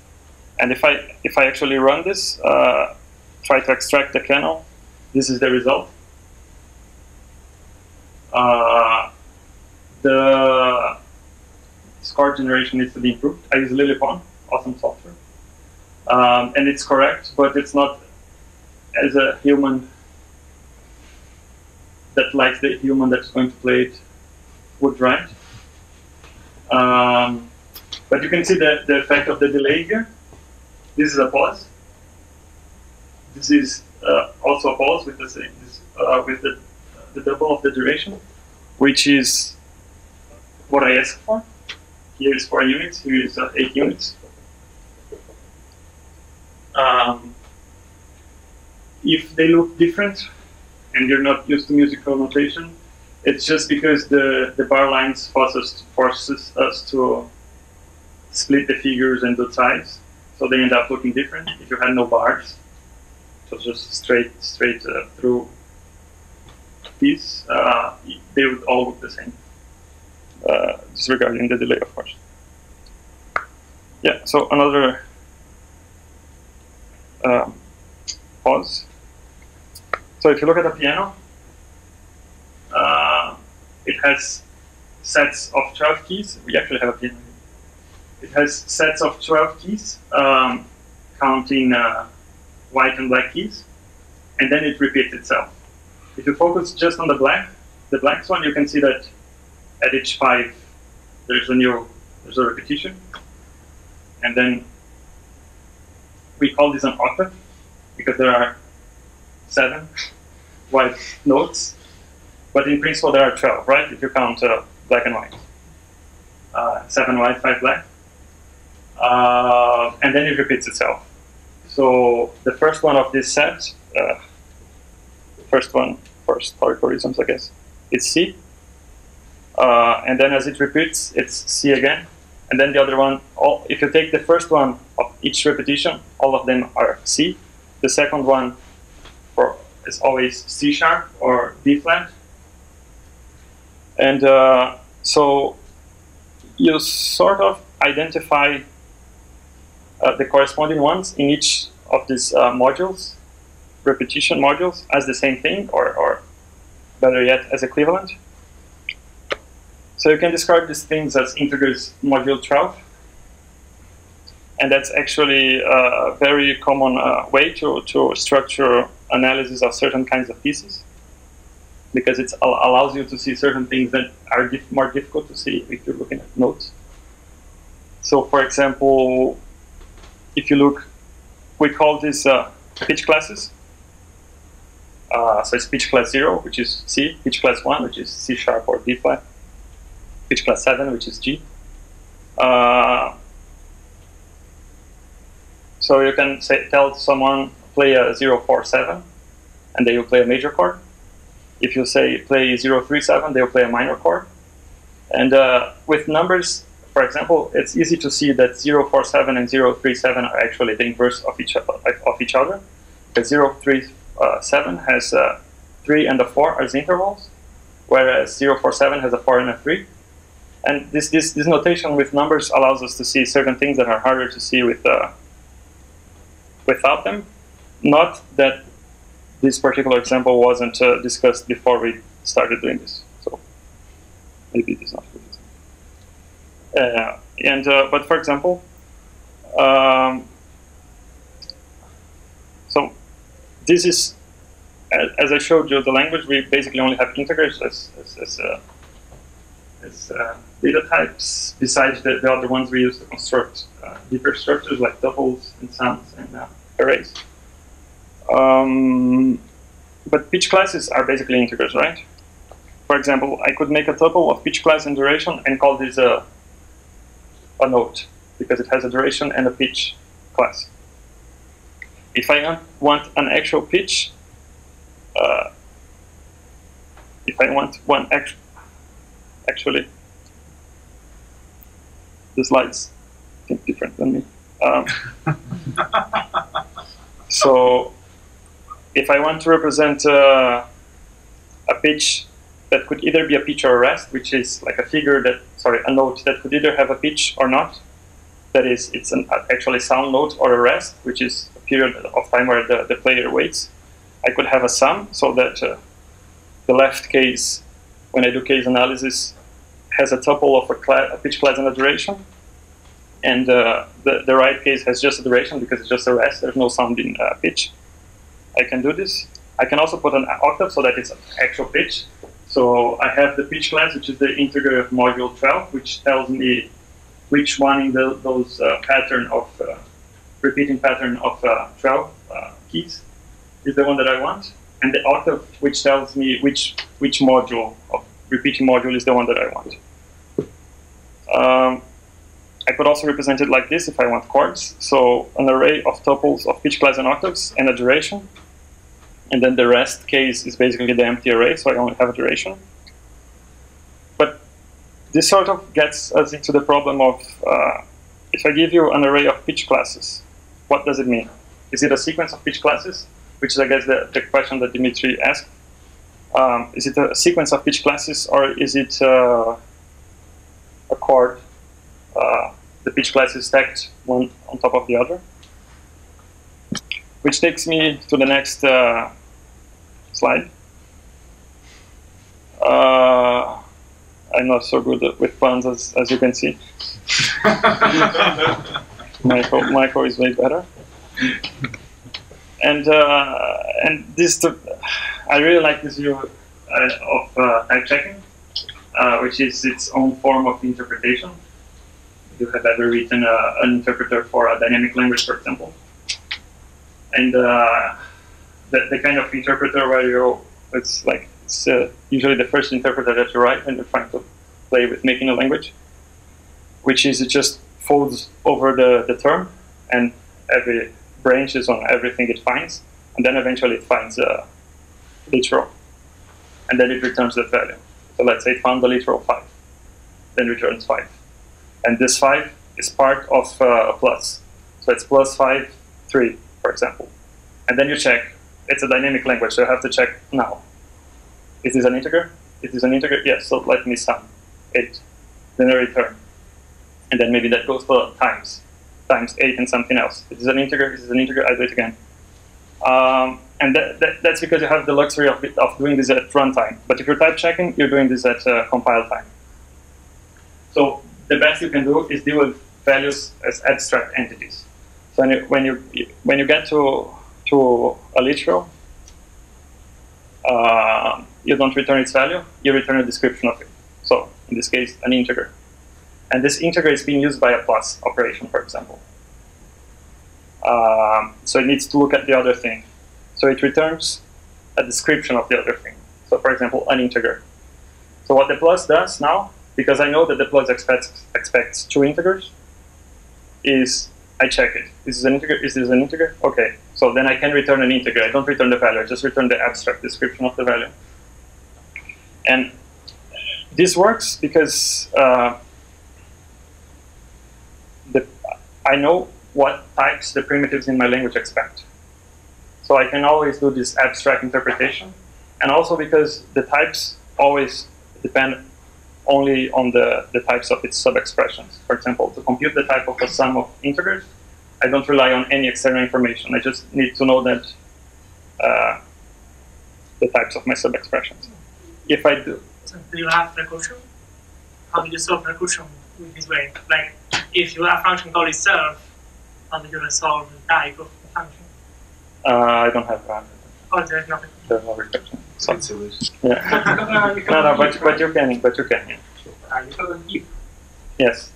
And if I if I actually run this, uh, try to extract the kernel, this is the result. Uh, the score generation needs to be improved. I use Lilypond, awesome software, um, and it's correct, but it's not as a human. That likes the human that's going to play it would write. Um, but you can see the, the effect of the delay here. This is a pause. This is uh, also a pause with the same, uh, with the, the double of the duration, which is what I asked for. Here is four units. Here is uh, eight units. Um, if they look different, and you're not used to musical notation, it's just because the, the bar lines forces, forces us to split the figures and the sides, so they end up looking different. If you had no bars, so just straight straight uh, through piece, uh, they would all look the same, uh, disregarding the delay, of course. Yeah, so another um, pause. So if you look at a piano, uh, it has sets of twelve keys. We actually have a piano here. It has sets of twelve keys, um, counting uh, white and black keys, and then it repeats itself. If you focus just on the black, the black one, you can see that at each five, there's a new, there's a repetition. And then we call this an octave, because there are seven white notes, but in principle there are twelve, right? If you count uh, black and white, uh, seven white, five black, uh, and then it repeats itself. So the first one of this set, uh, first one for historical reasons, I guess, is C, uh, and then as it repeats, it's C again, and then the other one. All, if you take the first one of each repetition, all of them are C. The second one is always C sharp or B flat, and uh, so you sort of identify uh, the corresponding ones in each of these uh, modules, repetition modules, as the same thing, or, or better yet, as equivalent. So you can describe these things as integers module twelve, and that's actually a very common uh, way to, to structure analysis of certain kinds of pieces, because it allows you to see certain things that are dif more difficult to see if you're looking at notes. So, for example, if you look, we call this uh, pitch classes. Uh, so it's pitch class zero, which is C, pitch class one, which is C sharp or B flat, pitch class seven, which is G. Uh, so you can say, tell someone, play a zero four seven, and they will play a major chord. If you say play zero three seven, they will play a minor chord. And uh, with numbers, for example, it's easy to see that zero four seven and zero three seven are actually the inverse of each of each other. Because zero three seven has a three and a four as intervals, whereas zero four seven has a four and a three. And this this this notation with numbers allows us to see certain things that are harder to see with uh, without them. Not that this particular example wasn't uh, discussed before we started doing this, so maybe it is not good. Uh, and uh, but for example, um, So this is, as I showed you, the language, we basically only have integers as, as, as, uh, as uh, data types, besides the, the other ones we use to construct uh, deeper structures like doubles and sounds and uh, arrays. Um, but pitch classes are basically integers, right? For example, I could make a tuple of pitch class and duration and call this a, a note, because it has a duration and a pitch class. If I want an actual pitch, Uh, if I want one act actually, the slides think different than me. Um, so if I want to represent uh, a pitch that could either be a pitch or a rest, which is like a figure that, sorry, a note that could either have a pitch or not, that is, it's an actually sound note, or a rest, which is a period of time where the, the player waits. I could have a sum, so that uh, the left case, when I do case analysis, has a tuple of a, class, a pitch class and a duration, and uh, the, the right case has just a duration because it's just a rest, there's no sound in uh, pitch. I can do this. I can also put an octave so that it's an actual pitch. So I have the pitch class, which is the integer of module twelve, which tells me which one in the, those uh, pattern of, uh, repeating pattern of uh, twelve uh, keys is the one that I want, and the octave, which tells me which which module of repeating module is the one that I want. Um, I could also represent it like this if I want chords, so an array of tuples of pitch class and octaves and a duration, and then the rest case is basically the empty array, so I only have a duration. But this sort of gets us into the problem of uh, if I give you an array of pitch classes, what does it mean? Is it a sequence of pitch classes? Which is, I guess, the, the question that Dimitri asked. Um, is it a sequence of pitch classes, or is it uh, a chord? Uh, the pitch classes stacked one on top of the other. Which takes me to the next uh, slide. Uh, I'm not so good with puns, as, as you can see. Michael, Michael is way better. And uh, and this, I really like this view uh, of uh, type checking, uh, which is its own form of interpretation. If you have ever written a, an interpreter for a dynamic language, for example, and uh, the, the kind of interpreter where you, it's like it's uh, usually the first interpreter that you write when you're trying to play with making a language, which is it just folds over the the term and every. branches on everything it finds, and then eventually it finds a literal, and then it returns that value. So let's say it found the literal five, then returns five, and this five is part of uh, a plus, so it's plus five, three, for example, and then you check. It's a dynamic language, so you have to check now. Is this an integer? Is this an integer? Yes. So let me sum it, then I return, and then maybe that goes for times. Times eight and something else. It is an integer. It is an integer. I do it again, um, and that, that, that's because you have the luxury of, it, of doing this at runtime. But if you're type checking, you're doing this at uh, compile time. So the best you can do is deal with values as abstract entities. So when you when you when you get to to a literal, uh, you don't return its value. You return a description of it. So in this case, an integer. And this integer is being used by a plus operation, for example. Um, so it needs to look at the other thing. So it returns a description of the other thing. So for example, an integer. So what the plus does now, because I know that the plus expects, expects two integers, is I check it. Is this an integer? Is this an integer? OK. So then I can return an integer. I don't return the value. I just return the abstract description of the value. And this works because uh, I know what types the primitives in my language expect. So I can always do this abstract interpretation. And also because the types always depend only on the, the types of its sub-expressions. For example, to compute the type of a sum of integers, I don't rely on any external information. I just need to know that uh, the types of my sub-expressions. If I do... So do you have recursion? How do you solve recursion in this way? Like, if you have a function called itself, how do you resolve the type of the function? Uh, I don't have RAM. Oh, there's nothing. There's no restriction. So. It's a wish. Yeah. no, no, but but you can, but you can. Yeah. Uh, you have an if. Yes.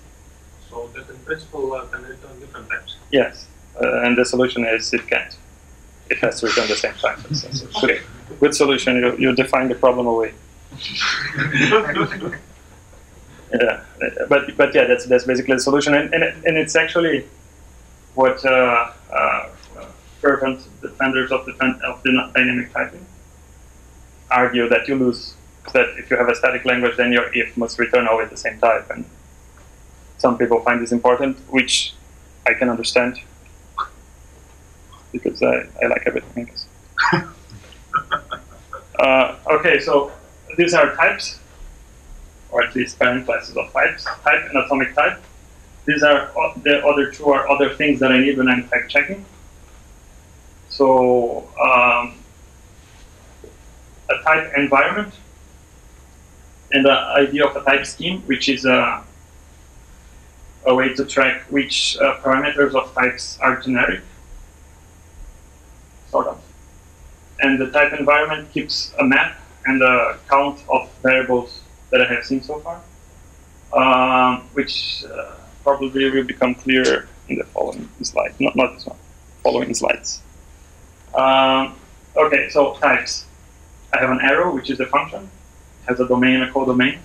So that in principle uh, can return different types. Yes, uh, and the solution is it can't. It has to return the same type. So, so okay. Good, good solution. You you define the problem away. yeah, but but yeah, that's that's basically the solution, and and, it, and it's actually what uh, uh, fervent defenders of the of the dynamic typing argue that you lose. That if you have a static language, then your if must return always the same type, and some people find this important, which I can understand because I, I like everything. I guess. uh, okay, so these are types, or at least parent classes of types, type and atomic type. These are the other two are other things that I need when I'm type checking. So um, a type environment and the idea of a type scheme, which is a a way to track which uh, parameters of types are generic, sort of. And the type environment keeps a map and a count of variables that I have seen so far, um, which uh, probably will become clearer in the following slide. Not, not this one, following slides. Um, okay, so types. I have an arrow, which is a function. It has a domain, a codomain.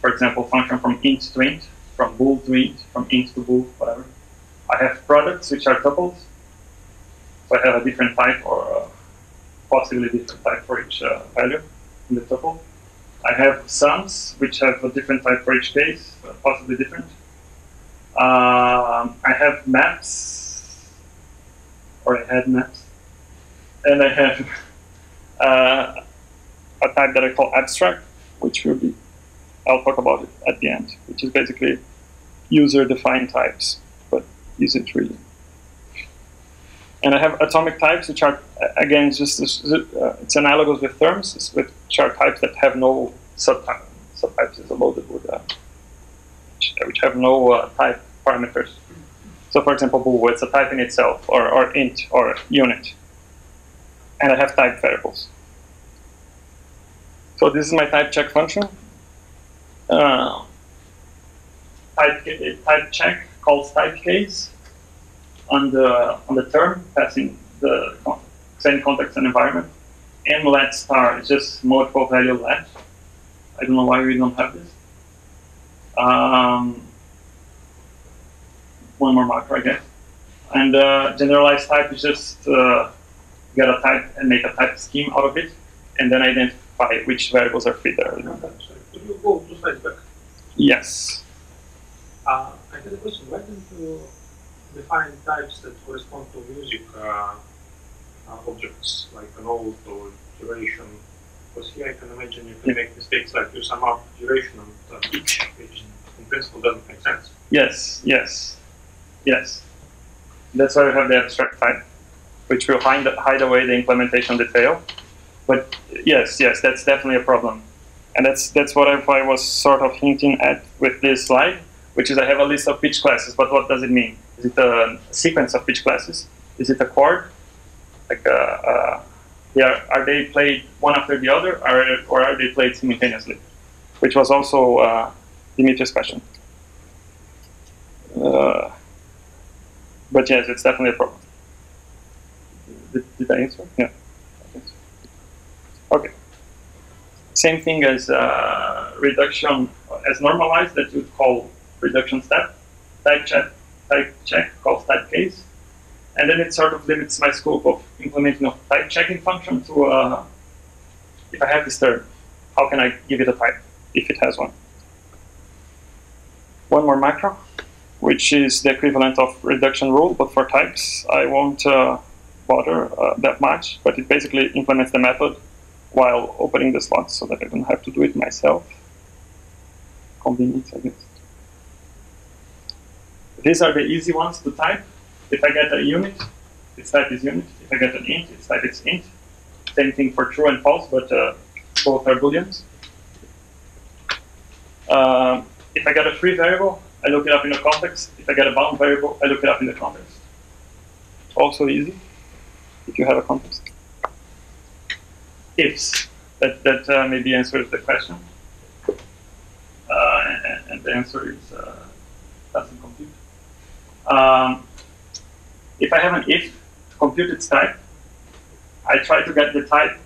For example, function from int to int. From bool to int, from int to bool, whatever. I have products which are tuples, so I have a different type or uh, possibly different type for each uh, value in the tuple. I have sums which have a different type for each case, uh, possibly different. Um, I have maps, or I had maps, and I have uh, a type that I call abstract, which will be. I'll talk about it at the end, which is basically user-defined types, but isn't really. And I have atomic types, which are, again, just uh, it's analogous with terms, which are types that have no subtypes. Subtypes is a loaded word, uh, which, which have no uh, type parameters. So, for example, bool, it's a type in itself, or, or int, or unit. And I have type variables. So this is my type check function. Uh, type, type check calls type case on the on the term passing the same context and environment. And let star is just multiple value let. I don't know why we don't have this. Um, one more marker, I guess. And uh, generalized type is just uh, get a type and make a type scheme out of it, and then identify which variables are fit there. You go two slides back. Yes. Uh, I had a question. Why didn't you define types that correspond to music uh, uh, objects, like a note or duration? Because here I can imagine you can yeah. make mistakes like you sum up duration and uh, each, which in principle doesn't make sense. Yes, yes, yes. That's why we have the abstract type, which will hide, hide away the implementation detail. But yes, yes, that's definitely a problem. And that's that's what I was sort of hinting at with this slide, which is I have a list of pitch classes, but what does it mean? Is it a sequence of pitch classes? Is it a chord? Like, uh, uh, yeah, are they played one after the other, or, or are they played simultaneously? Which was also uh, Dimitri's question. Uh, but yes, it's definitely a problem. Did, did I answer? Yeah. Okay. Same thing as uh, reduction, as normalized, that you'd call reduction step. Type check, type check calls type case. And then it sort of limits my scope of implementing a type checking function to, uh, if I have this term, how can I give it a type, if it has one? One more macro, which is the equivalent of reduction rule, but for types. I won't uh, bother uh, that much, but it basically implements the method while opening the slot, so that I don't have to do it myself. Convenience, I guess. These are the easy ones to type. If I get a unit, its type is unit. If I get an int, its type is int. Same thing for true and false, but uh, both are booleans. Uh, if I get a free variable, I look it up in the context. If I get a bound variable, I look it up in the context. Also easy. Did you have a contest? Ifs. That, that uh, maybe answers the question. Uh, and, and the answer is uh, doesn't compute. Um, if I have an if to compute its type, I try to get the type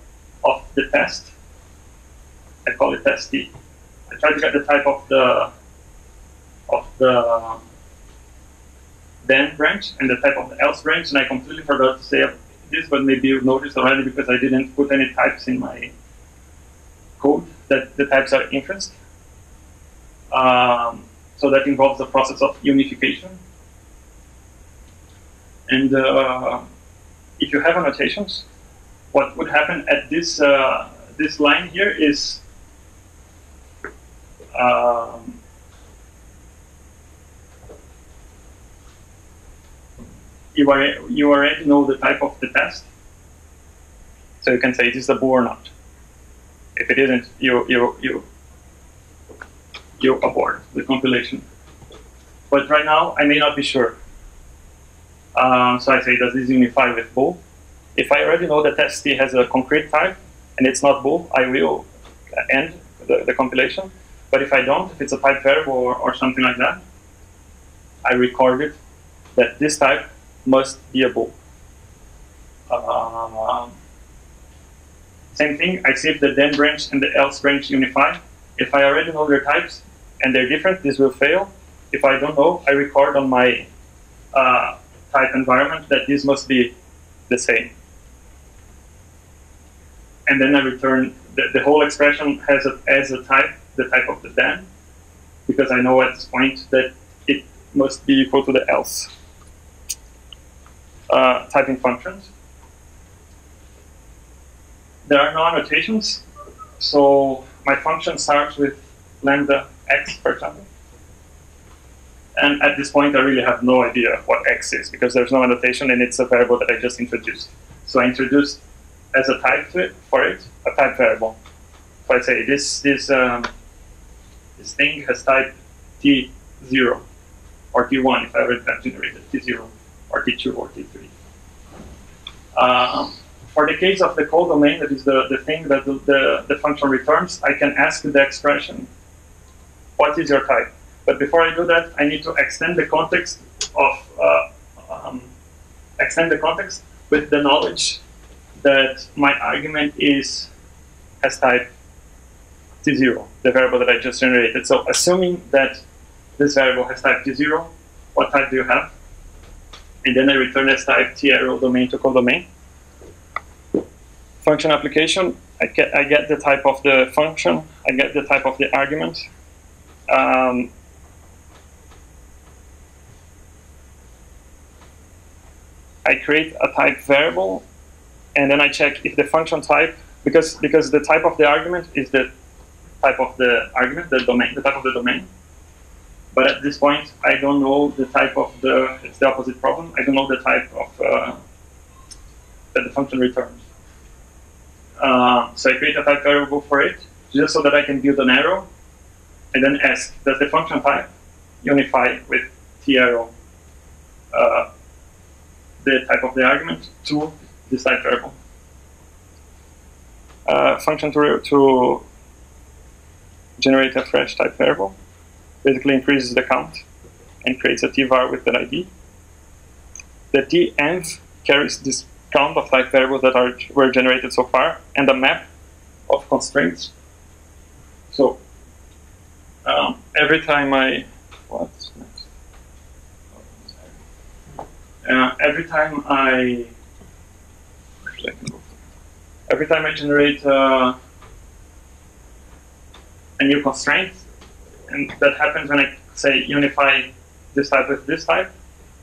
of the test. I call it test t. I try to get the type of the of the then branch and the type of the else branch, and I completely forgot to say this, but maybe you've noticed already because I didn't put any types in my code that the types are inferenced. Um, so that involves the process of unification. And uh, if you have annotations, what would happen at this uh, this line here is um, you are you already know the type of the test, so you can say is this a boo or not. If it isn't, you you you you abort the compilation. But right now, I may not be sure. Um, so I say, does this unify with bool? If I already know that test T has a concrete type and it's not bool, I will end the, the compilation. But if I don't, if it's a type variable or, or something like that, I record it that this type must be a bool. Um, same thing, I see if the then branch and the else branch unify. If I already know their types and they're different, this will fail. If I don't know, I record on my uh, type environment that this must be the same. And then I return, the, the whole expression has a, as a type, the type of the then, because I know at this point that it must be equal to the else. Uh, typing functions. There are no annotations, so my function starts with lambda x, for example. And at this point, I really have no idea what x is, because there's no annotation, and it's a variable that I just introduced. So I introduced as a type to it, for it, a type variable. So I say this this um, this thing has type t zero or t one if I already have generated t zero or t two or t three. Um, for the case of the code domain, that is the, the thing that the, the, the function returns, I can ask the expression, what is your type? But before I do that, I need to extend the context of uh, um, extend the context with the knowledge that my argument is has type t zero, the variable that I just generated. So assuming that this variable has type t zero, what type do you have? And then I return as type t arrow domain to codomain. Function application, I get I get the type of the function, I get the type of the argument. Um, I create a type variable, and then I check if the function type, because because the type of the argument is the type of the argument, the domain, the type of the domain. But at this point, I don't know the type of the. It's the opposite problem. I don't know the type of uh, that the function returns. Uh, so I create a type variable for it, just so that I can build an arrow, and then ask, does the function type unify with t arrow? Uh, the type of the argument to this type variable. Uh, function to, to generate a fresh type variable basically increases the count and creates a tvar with that I D. The tenv carries this count of type variables that are, were generated so far and a map of constraints. So um, every time I... what? Uh, every time I, actually I can go. Every time I generate uh, a new constraint, and that happens when I say unify this type with this type.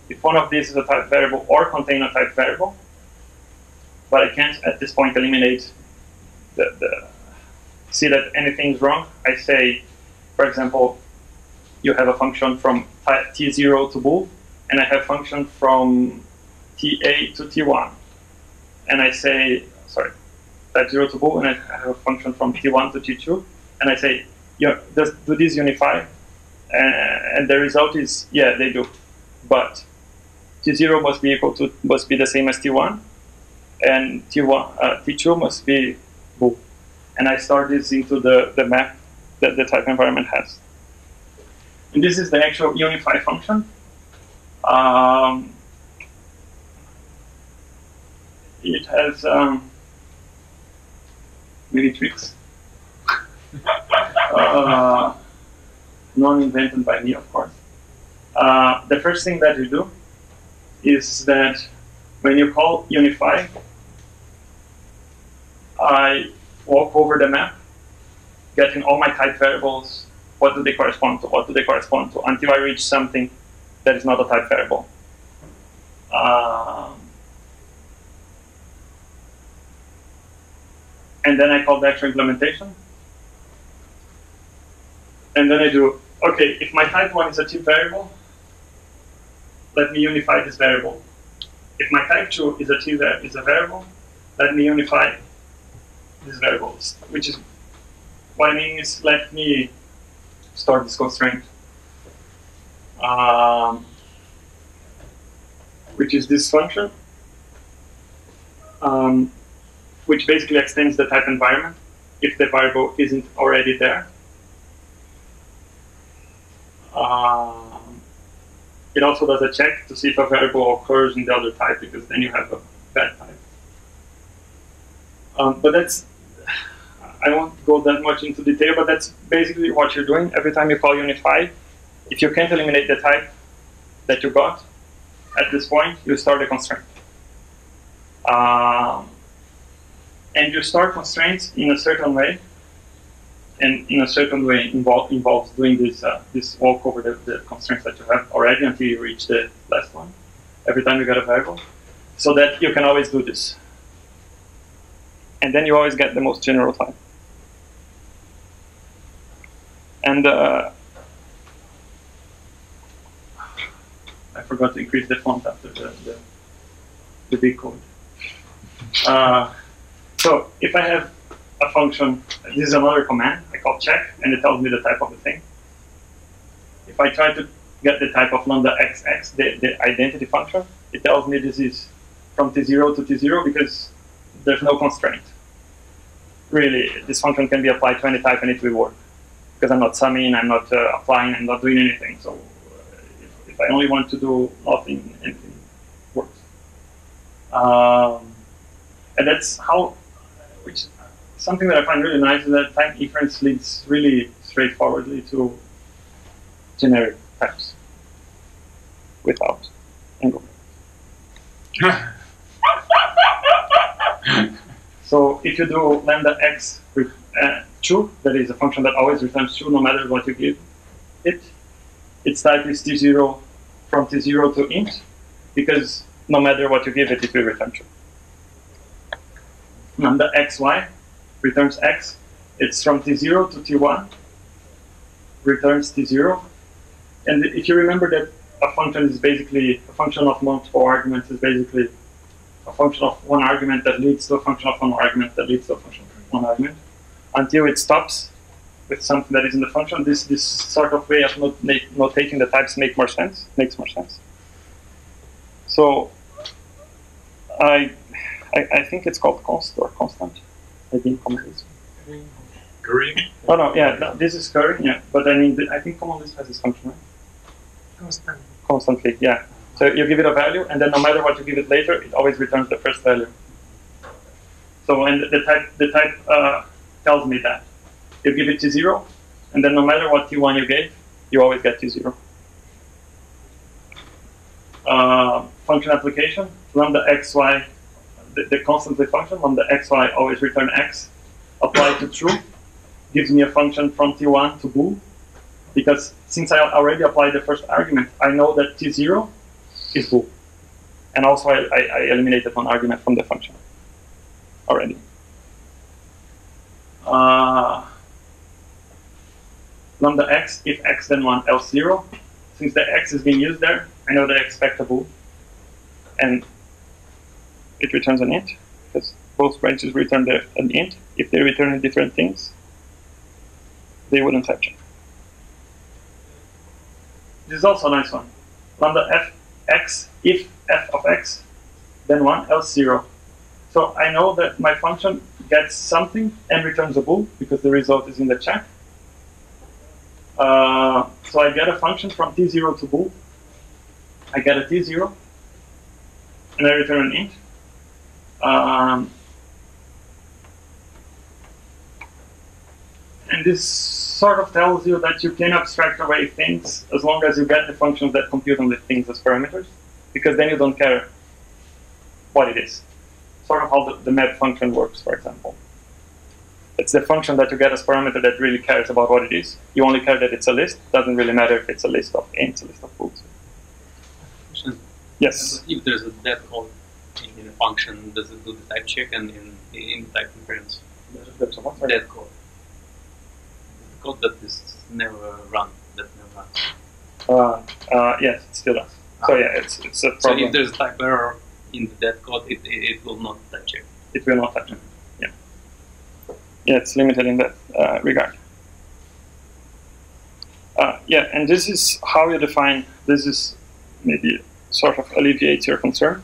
If one of these is a type variable or contain a type variable, but I can't at this point eliminate the, the see that anything's wrong. I say, for example, you have a function from type t zero to bool. And I have function from T A to T one. And I say, sorry, type zero to bool, and I have a function from T one to T two. And I say, yeah, does, do these unify? Uh, and the result is, yeah, they do. But T zero must be equal to, must be the same as T one. and T one, uh, T two must be bool. And I start this into the, the map that the type environment has. And this is the actual unify function. Um, it has um, many tricks. uh, None invented by me, of course. Uh, the first thing that you do is that when you call unify, I walk over the map, getting all my type variables, what do they correspond to, what do they correspond to, until I reach something that is not a type variable. Um, and then I call the actual implementation. And then I do, okay, if my type one is a type variable, let me unify this variable. If my type two is a type is a variable, let me unify these variables, which is what I mean is let me store this constraint, um, which is this function, um, which basically extends the type environment if the variable isn't already there. Um, it also does a check to see if a variable occurs in the other type, because then you have a bad type. Um, but that's, I won't go that much into detail, but that's basically what you're doing. Every time you call unify, if you can't eliminate the type that you got, at this point, you start a constraint. Um, and you start constraints in a certain way. And in a certain way involve, involves doing this uh, this walk over the, the constraints that you have already until you reach the last one, every time you get a variable, so that you can always do this. And then you always get the most general type. And uh, I forgot to increase the font after the, the, the big code. Uh, so if I have a function, this is another command I call check, and it tells me the type of the thing. If I try to get the type of lambda xx, the, the identity function, it tells me this is from t zero to t zero because there's no constraint. Really, this function can be applied to any type and it will work because I'm not summing, I'm not uh, applying, I'm not doing anything. So uh, if, if I only want to do nothing, anything works. Um, and that's how, which. Something that I find really nice is that type inference leads really straightforwardly to generic types without angle. So if you do lambda x uh, true, that is a function that always returns true no matter what you give it, its type is t zero from t zero to int, because no matter what you give it, it will return true. Lambda xy returns x, it's from t zero to t one, returns t zero. And if you remember that a function is basically, a function of multiple arguments is basically a function of one argument that leads to a function of one argument that leads to a function of one argument, until it stops with something that is in the function. This, this sort of way of not, make, not taking the types make more sense, makes more sense. So I, I, I think it's called const or constant. I think Common Lisp. Curry? Oh no, yeah, no, this is curry, yeah. But I mean, the, I think Common Lisp has this function, right? Constantly. Constantly, yeah. So you give it a value, and then no matter what you give it later, it always returns the first value. So when the type, the type uh, tells me that. You give it t zero, and then no matter what t one you gave, you always get t zero. Uh, function application, lambda xy. The, the constantly function on the xy always return x, apply to true, gives me a function from t one to bool, because since I already applied the first argument, I know that t zero is bool. And also I, I, I eliminated one argument from the function already. Uh, lambda x, if x then one, else zero. Since the x is being used there, I know that I expect a bool. And it returns an int, because both branches return their, an int. If they return different things, they wouldn't type check. This is also a nice one. Lambda f x, if f of x, then one, else zero. So I know that my function gets something and returns a bool because the result is in the check. Uh, so I get a function from T zero to bool. I get a T zero, and I return an int. Um, and this sort of tells you that you can abstract away things as long as you get the functions that compute on the things as parameters, because then you don't care what it is. Sort of how the, the map function works, for example. It's the function that you get as parameter that really cares about what it is. You only care that it's a list. It doesn't really matter if it's a list of ints, a list of bools. Yes? If there's a dead call in a function, does it do the type check and in, in type inference? There's a dead call. The code that is never run, that never runs. Uh, uh, yes, it still does. Ah. So yeah, it's, it's a problem. So if there's a type error in the dead code, it, it, it will not type check. It will not type check. Yeah. Yeah, it's limited in that uh, regard. Uh, yeah, and this is how you define, this is maybe sort of alleviates your concern.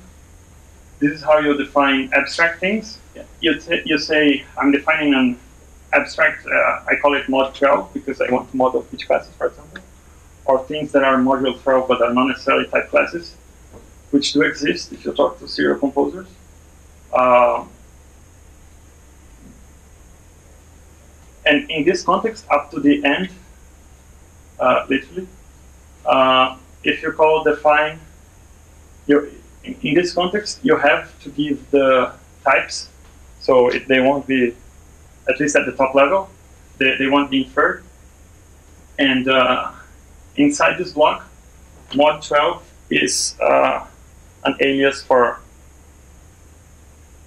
This is how you define abstract things. Yeah. You, t you say, I'm defining an abstract, uh, I call it mod twelve because I want to model each classes, for example, or things that are module twelve but are not necessarily type classes, which do exist if you talk to serial composers. Uh, and in this context, up to the end, uh, literally, uh, if you call define, you, in, in this context, you have to give the types. So if they won't be, at least at the top level, they, they won't be inferred. And uh, inside this block, mod twelve is uh, an alias for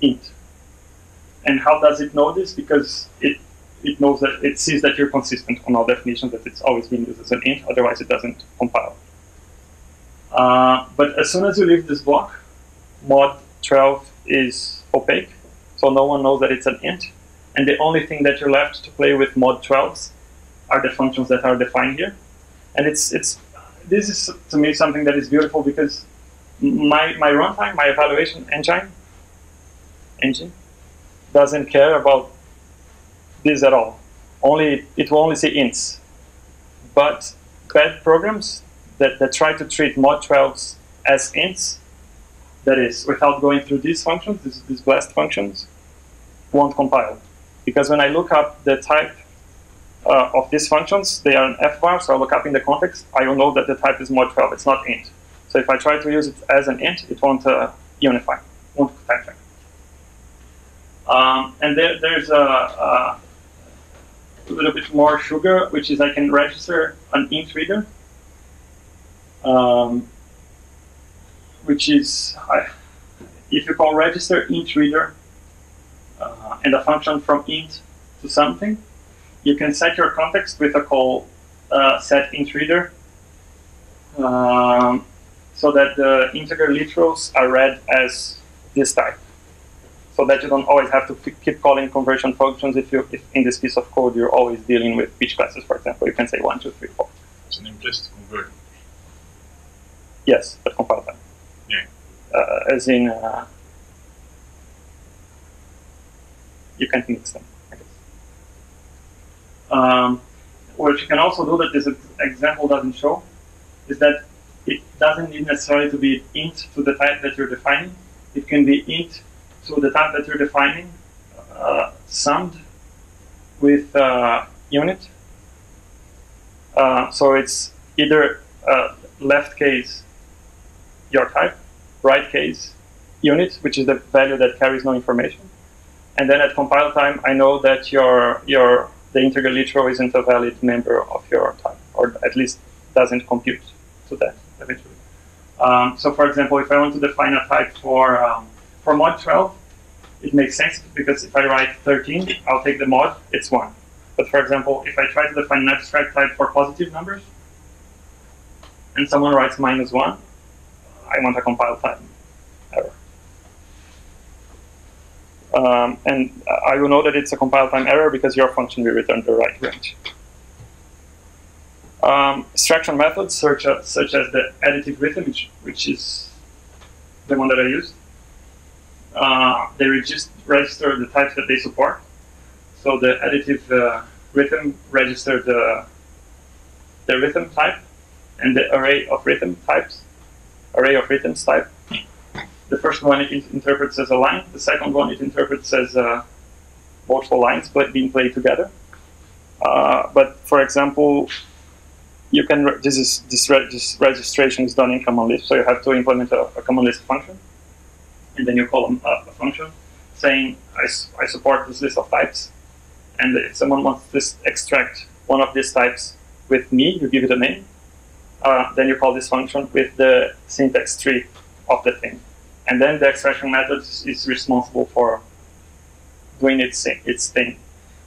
int. And how does it know this? Because it, it knows that it sees that you're consistent on all definitions, that it's always been used as an int, otherwise it doesn't compile. Uh, but as soon as you leave this block, mod twelve is opaque, so no one knows that it's an int. And the only thing that you're left to play with mod twelves are the functions that are defined here. And it's, it's, this is, to me, something that is beautiful because my, my runtime, my evaluation engine, engine doesn't care about this at all. Only, it will only see ints. But bad programs that, that try to treat mod twelves as ints, that is, without going through these functions, these, these blast functions, won't compile. Because when I look up the type uh, of these functions, they are an F bar, so I look up in the context, I will know that the type is mod twelve, it's not int. So if I try to use it as an int, it won't uh, unify, won't type check. Um, and there, there's a, a little bit more sugar, which is I can register an int reader, um, which is, I, if you call register int reader, Uh, and a function from int to something, you can set your context with a call uh, set int reader um, so that the integer literals are read as this type, so that you don't always have to keep calling conversion functions if you, if in this piece of code you're always dealing with pitch classes, for example. You can say one, two, three, four. It's an implicit conversion. Yes, but compile time. Yeah. Uh, as in. Uh, You can't mix them, I guess. Um, what you can also do that this example doesn't show is that it doesn't need necessarily to be int to the type that you're defining. It can be int to the type that you're defining, uh, summed with uh, unit. Uh, so it's either uh, left case, your type, right case, unit, which is the value that carries no information. And then at compile time, I know that your your the integer literal isn't a valid member of your type, or at least doesn't compute to that eventually. Um, so, for example, if I want to define a type for um, for mod twelve, it makes sense because if I write thirteen, I'll take the mod, it's one. But for example, if I try to define an abstract type for positive numbers, and someone writes minus one, I want a compile time error. Um, and I will know that it's a compile time error because your function will return the right range. Um, extraction methods, such as, such as the additive rhythm, which, which is the one that I used, uh, they just register the types that they support. So the additive uh, rhythm registers the, the rhythm type and the array of rhythm types, array of rhythms type. The first one it interprets as a line. The second one it interprets as uh, multiple lines play, being played together. Uh, but for example, you can re this is this, re this registration is done in Common Lisp, so you have to implement a, a Common Lisp function, and then you call a, a function saying I, su I support this list of types, and if someone wants to extract one of these types with me, you give it a name. Uh, then you call this function with the syntax tree of the thing. And then the extraction method is responsible for doing its, its thing.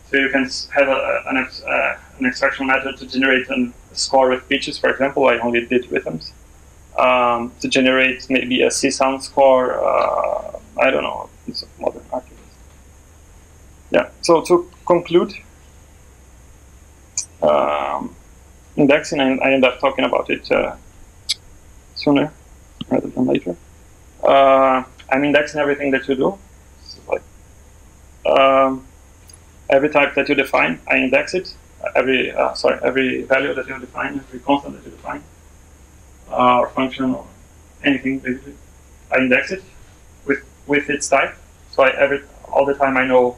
So you can have a, an, uh, an extraction method to generate a score with pitches, for example. I only did rhythms. Um, to generate maybe a C sound score, uh, I don't know, it's a modern architecture. Yeah, so to conclude, um, indexing, I, I end up talking about it uh, sooner rather than later. Uh, I'm indexing everything that you do. So like, um, every type that you define, I index it. Every uh, sorry, every value that you define, every constant that you define, uh, or function or anything, basically, I index it with with its type. So I every all the time I know.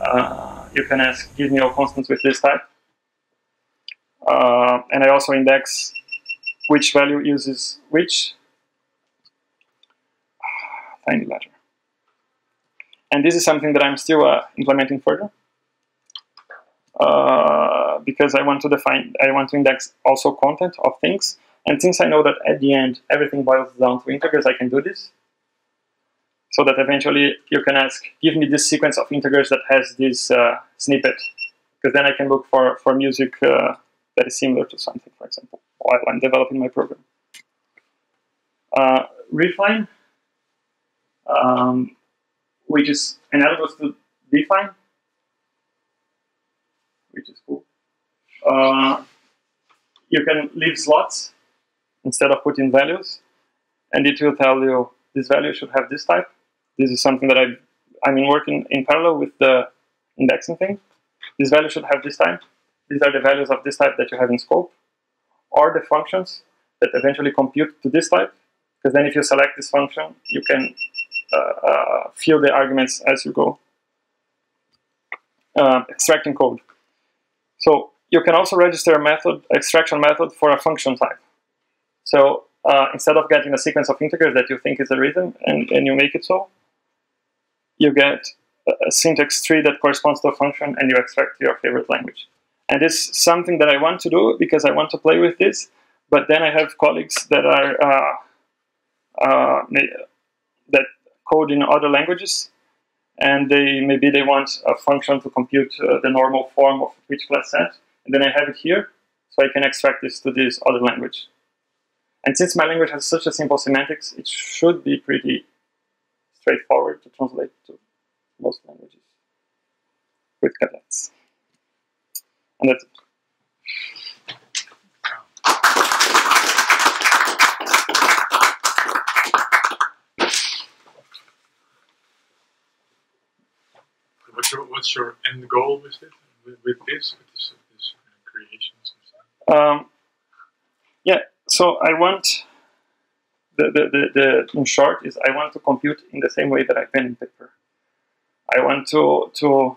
Uh, you can ask, give me your constants with this type. Uh, and I also index which value uses which. Tiny letter. And this is something that I'm still uh, implementing further. Uh, because I want to define, I want to index also content of things. And since I know that at the end, everything boils down to integers, I can do this. So that eventually you can ask, give me this sequence of integers that has this uh, snippet, because then I can look for, for music uh, that is similar to something, for example, while I'm developing my program. Uh, refine, um, which is analogous to define, which is cool. Uh, you can leave slots instead of putting values, and it will tell you this value should have this type. This is something that I've, I mean, working in parallel with the indexing thing. This value should have this type. These are the values of this type that you have in scope, or the functions that eventually compute to this type. Because then if you select this function, you can uh, uh, fill the arguments as you go. Uh, extracting code. So you can also register a method, extraction method for a function type. So Uh, instead of getting a sequence of integers that you think is a rhythm, and, and you make it so, you get a syntax tree that corresponds to a function, and you extract your favorite language. And it's something that I want to do because I want to play with this, but then I have colleagues that are uh, uh, that code in other languages, and they maybe they want a function to compute uh, the normal form of which class set, and then I have it here, so I can extract this to this other language. And since my language has such a simple semantics, it should be pretty straightforward to translate to most languages with caveats. And that's it. What's your, what's your end goal with it? With, with this, with this, with this uh, creations and stuff? Um, yeah. So I want, the, the, the, the in short, is I want to compute in the same way that I pen in paper. I want to, to,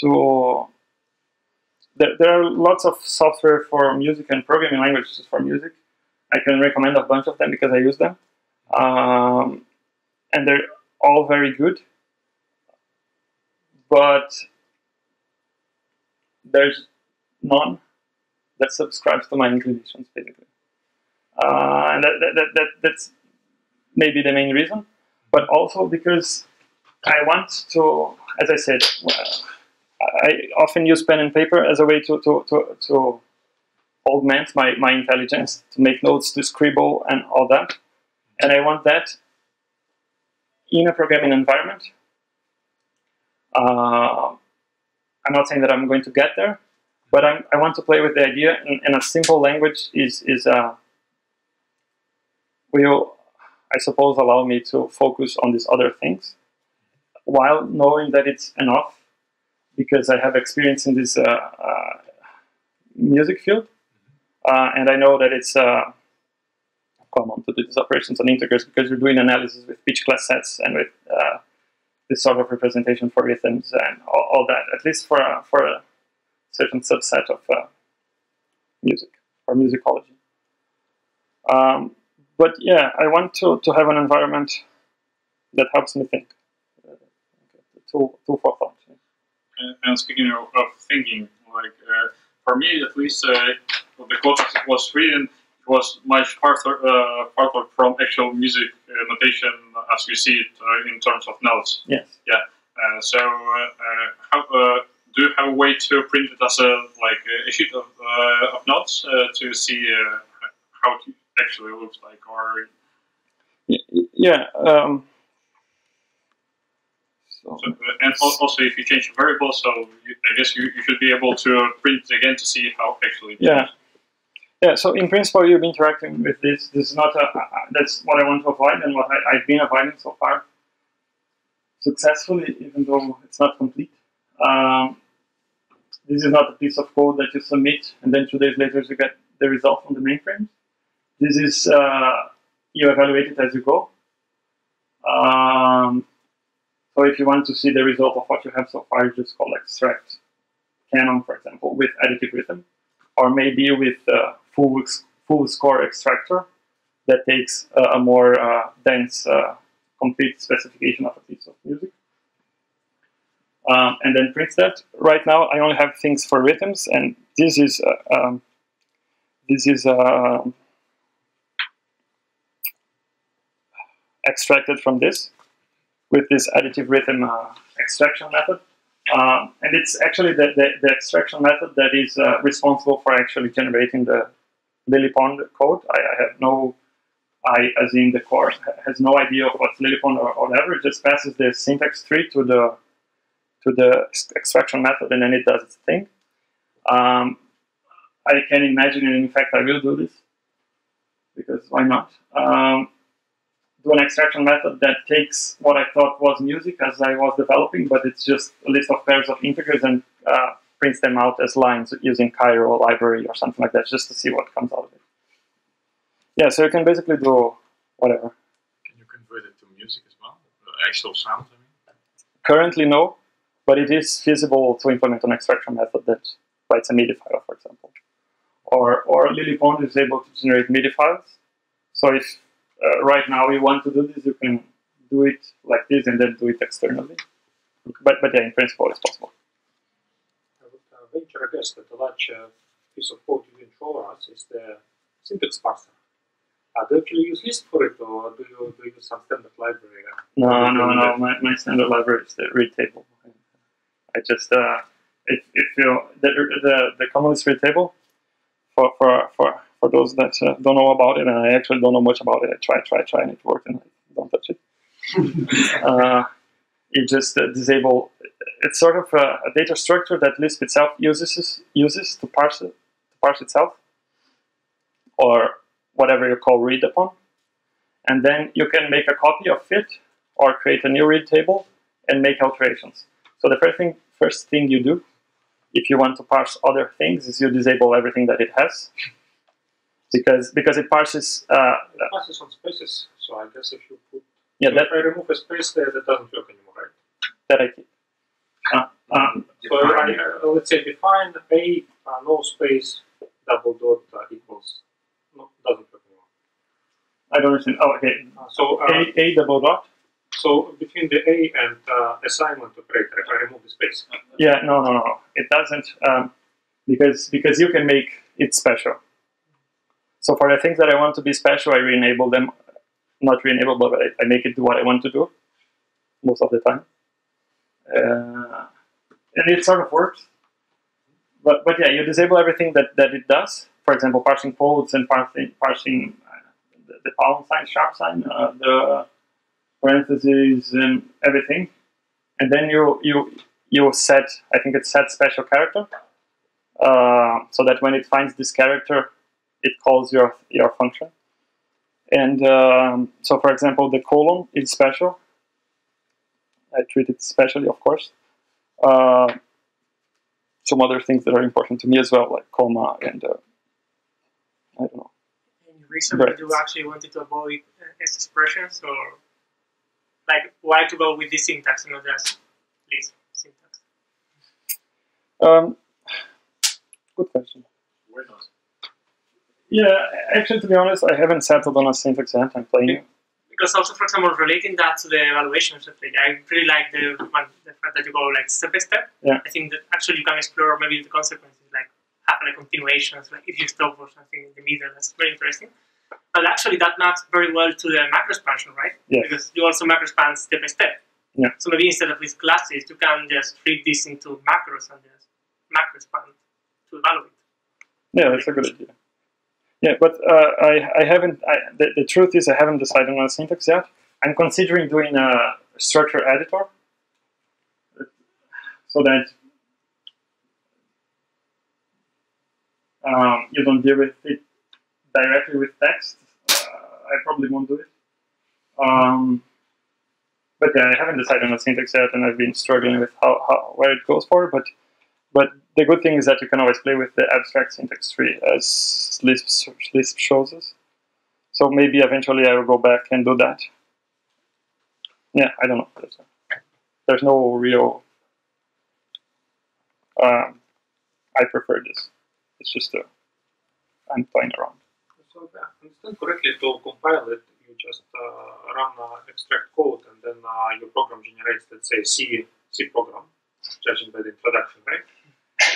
to there, there are lots of software for music and programming languages for music. I can recommend a bunch of them because I use them. Um, and they're all very good. But there's none that subscribes to my inclinations, basically. Uh, and that, that, that, that's maybe the main reason, but also because I want to, as I said, I often use pen and paper as a way to, to, to, to augment my, my intelligence, to make notes, to scribble, and all that. And I want that in a programming environment. Uh, I'm not saying that I'm going to get there, but I'm, I want to play with the idea, and, and a simple language is, is uh, will I suppose, allow me to focus on these other things while knowing that it's enough because I have experience in this uh, uh, music field. Uh, and I know that it's uh, common to do these operations on integers because you're doing analysis with pitch class sets and with uh, this sort of representation for rhythms and all, all that, at least for, uh, for a certain subset of uh, music or musicology. Um, but yeah, I want to, to have an environment that helps me think. Uh, two, two for thought. Yeah. And, and speaking of, of thinking, like uh, for me at least, uh, the context it was written it was much farther, uh, farther from actual music uh, notation as we see it uh, in terms of notes. Yes. Yeah. Uh, so, uh, uh, how, uh, do you have a way to print it as a like a sheet of, uh, of notes uh, to see uh, how it actually looks like? Or yeah. Um, so, so, and also, if you change the variable, so you, I guess you, you should be able to print it again to see how actually. It yeah. Goes. Yeah, so in principle, you've been interacting with this. This is not a, uh, that's what I want to avoid and what I, I've been avoiding so far successfully, even though it's not complete. Um, this is not a piece of code that you submit and then two days later you get the result from the mainframe. This is, uh, you evaluate it as you go. Um, so if you want to see the result of what you have so far, you just call extract canon, for example, with additive rhythm. Or maybe with uh, full full score extractor that takes uh, a more uh, dense, uh, complete specification of a piece of music, um, and then prints that. Right now, I only have things for rhythms, and this is uh, um, this is uh, extracted from this with this additive rhythm uh, extraction method. Um, and it's actually the, the, the extraction method that is uh, responsible for actually generating the Lilypond code. I, I have no, I as in the course, has no idea of what's Lilypond or, or whatever. It just passes the syntax tree to the to the extraction method and then it does its thing. Um, I can imagine, and in fact I will do this, because why not? Um, do an extraction method that takes what I thought was music as I was developing, but it's just a list of pairs of integers and uh, prints them out as lines using Cairo library or something like that, just to see what comes out of it. Yeah, so you can basically do whatever. Can you convert it to music as well? The actual sound, I mean? Currently, no, but it is feasible to implement an extraction method that writes a MIDI file, for example. Or, or Lilypond is able to generate MIDI files, so if Uh, right now, we want to do this. You can do it like this and then do it externally. But, but yeah, in principle, it's possible. I would uh, venture a guess that a large uh, piece of code you control us is the syntax parser. Uh, do you actually use Lisp for it, or do you, do you use some standard library? Uh, no, no, no. My, my standard library is the read table. I just uh, if if you the the, the Common Lisp read table for for for. For those that uh, don't know about it, and I actually don't know much about it, I try, try, try, and it worked, and I don't touch it. uh, you just uh, disable. It's sort of a, a data structure that Lisp itself uses uses to parse it, to parse itself, or whatever you call read upon, and then you can make a copy of it or create a new read table and make alterations. So the first thing, first thing you do, if you want to parse other things, is you disable everything that it has. Because because it parses uh, it parses on spaces, so I guess if you put yeah, so that, if I remove a space there, that doesn't work anymore, right? That I keep. Uh, um, so I, uh, let's say define a uh, no space double dot uh, equals no, doesn't work anymore. I don't understand. Oh, okay. Uh, so uh, a a double dot. So between the a and uh, assignment operator, if I remove the space. Yeah, no, no, no. It doesn't um, because because you can make it special. So for the things that I want to be special, I re-enable them. Not re-enable, but I, I make it do what I want to do most of the time. Uh, and it sort of works. But, but yeah, you disable everything that, that it does. For example, parsing folds and parsing, parsing uh, the, the pound sign, sharp sign, uh, the parentheses and everything. And then you, you, you set, I think it's set special character. Uh, so that when it finds this character, it calls your your function, And um, so, for example, the colon is special. I treat it specially, of course. Uh, some other things that are important to me as well, like comma and, uh, I don't know. And recently right. you actually wanted to avoid S expressions, or like why to go with this syntax and not just Lisp syntax? Um, good question. Why not? Yeah, actually, to be honest, I haven't settled on a syntax yet. I'm playing it. Because also, for example, relating that to the evaluations, I really like the, the fact that you go like step by step. Yeah. I think that actually you can explore maybe the consequences, like have like continuations, like if you stop or something in the middle. That's very interesting. But actually, that maps very well to the macro expansion, right? Yes. Because you also macro expand step by step. Yeah. So maybe instead of these classes, you can just read this into macros and just macro expand to evaluate. Yeah, that's a good idea. Yeah, but uh, I, I haven't, I, the, the truth is I haven't decided on a syntax yet. I'm considering doing a structure editor so that um, you don't deal with it directly with text. Uh, I probably won't do it. Um, but yeah, I haven't decided on a syntax yet, and I've been struggling with how, how where it goes for, but but the good thing is that you can always play with the abstract syntax tree, as Lisp, Lisp shows us. So maybe eventually I will go back and do that. Yeah, I don't know. There's, a, there's no real... Um, I prefer this. It's just a, I'm playing around. So if I understand correctly, to compile it, you just uh, run uh, extract code, and then uh, your program generates, let's say, C, C program, judging by the introduction, right?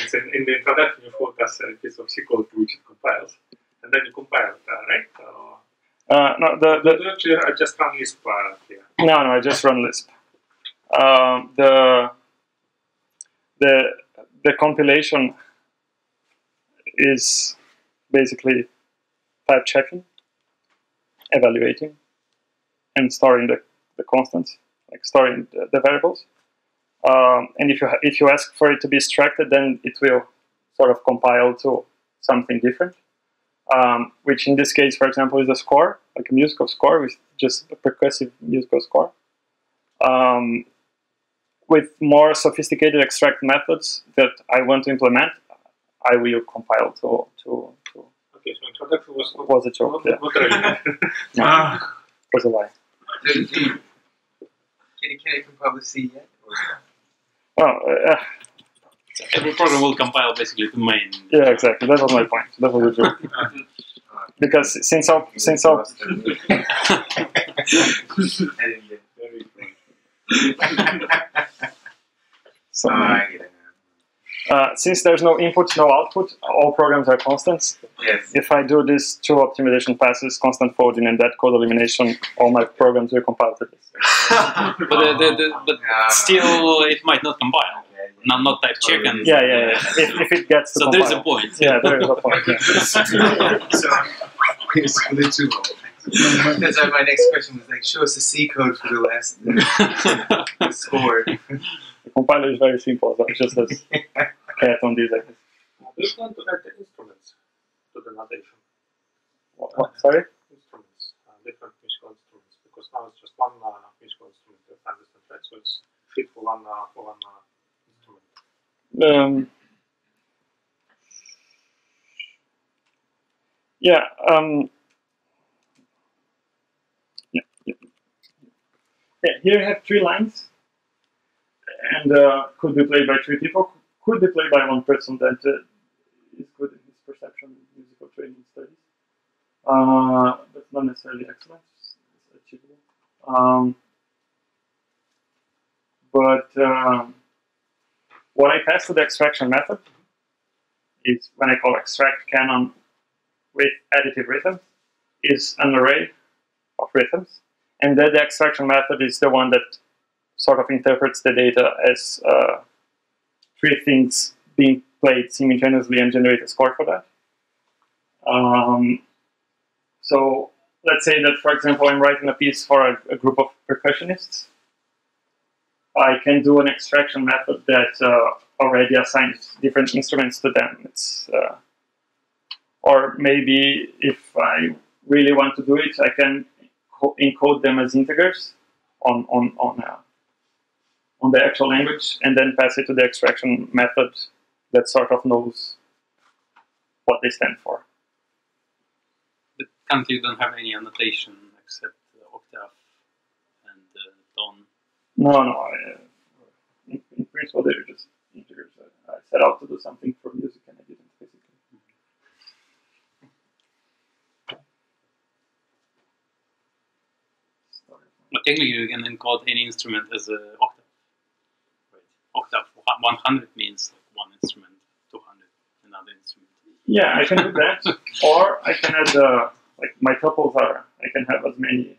It's in, in the introduction, you focus a piece of C code which it compiles, and then you compile it, uh, right? Uh, uh, no, the, the, do you actually I just run Lisp uh, here? No, no, I just run Lisp. Um, the the the compilation is basically type checking, evaluating, and storing the the constants, like storing the, the variables. Um, and if you if you ask for it to be extracted, then it will sort of compile to something different, um, which in this case, for example, is a score, like a musical score, with just a percussive musical score. Um, with more sophisticated extract methods that I want to implement, I will compile to to. to okay, so introduction was was a joke. What, yeah. what are you? No, ah. It was a lie. Can can you compile to C yet? Well, uh, every program will compile basically to main. Yeah, exactly. That was my point. That was a joke. Because since I'll, since I'll so, uh, since there's no input, no output, all programs are constants. Yes. If I do these two optimization passes, constant folding and dead code elimination, all my programs will compile to this. but uh, the, the, but yeah. still, it might not compile. Yeah, yeah. Not, not type check. Yeah, yeah, yeah. if, if it gets to so compile. There's a point. Yeah, there is a point. Yeah. So, it's literal. That's why my next question was like, show us the C code for the last uh, the score. The compiler is very simple, so it just has cat on these. Like this. Do you want to add the instruments to the notation? What, what? Sorry? Instruments, uh, different musical instruments, because now it's just one uh, musical instrument, I understand, right? So it's fit for one, uh, for one uh, instrument. Um, yeah, um, yeah, yeah. yeah. Here you have three lines. And uh, could be played by three people, could be played by one person that uh, is good in his perception, musical training studies. Uh, that's not necessarily excellent, it's achievable. Um, but uh, what I pass to the extraction method is when I call extract canon with additive rhythms, is an array of rhythms. And then the extraction method is the one that sort of interprets the data as uh, three things being played simultaneously and generate a score for that. Um, so let's say that, for example, I'm writing a piece for a, a group of percussionists. I can do an extraction method that uh, already assigns different instruments to them. It's, uh, or maybe if I really want to do it, I can encode them as integers on on on, uh, on the actual language, and then pass it to the extraction method that sort of knows what they stand for. But currently you don't have any annotation except uh, octave and uh, tone. No, no. Uh, in, in principle, they're just integers. I set out to do something for music, and I didn't basically. But technically, you can encode any instrument as an octave. Right. Octave one hundred means like one instrument, two hundred another instrument. Yeah, I can do that. Or I can add, uh, like my tuples are, I can have as many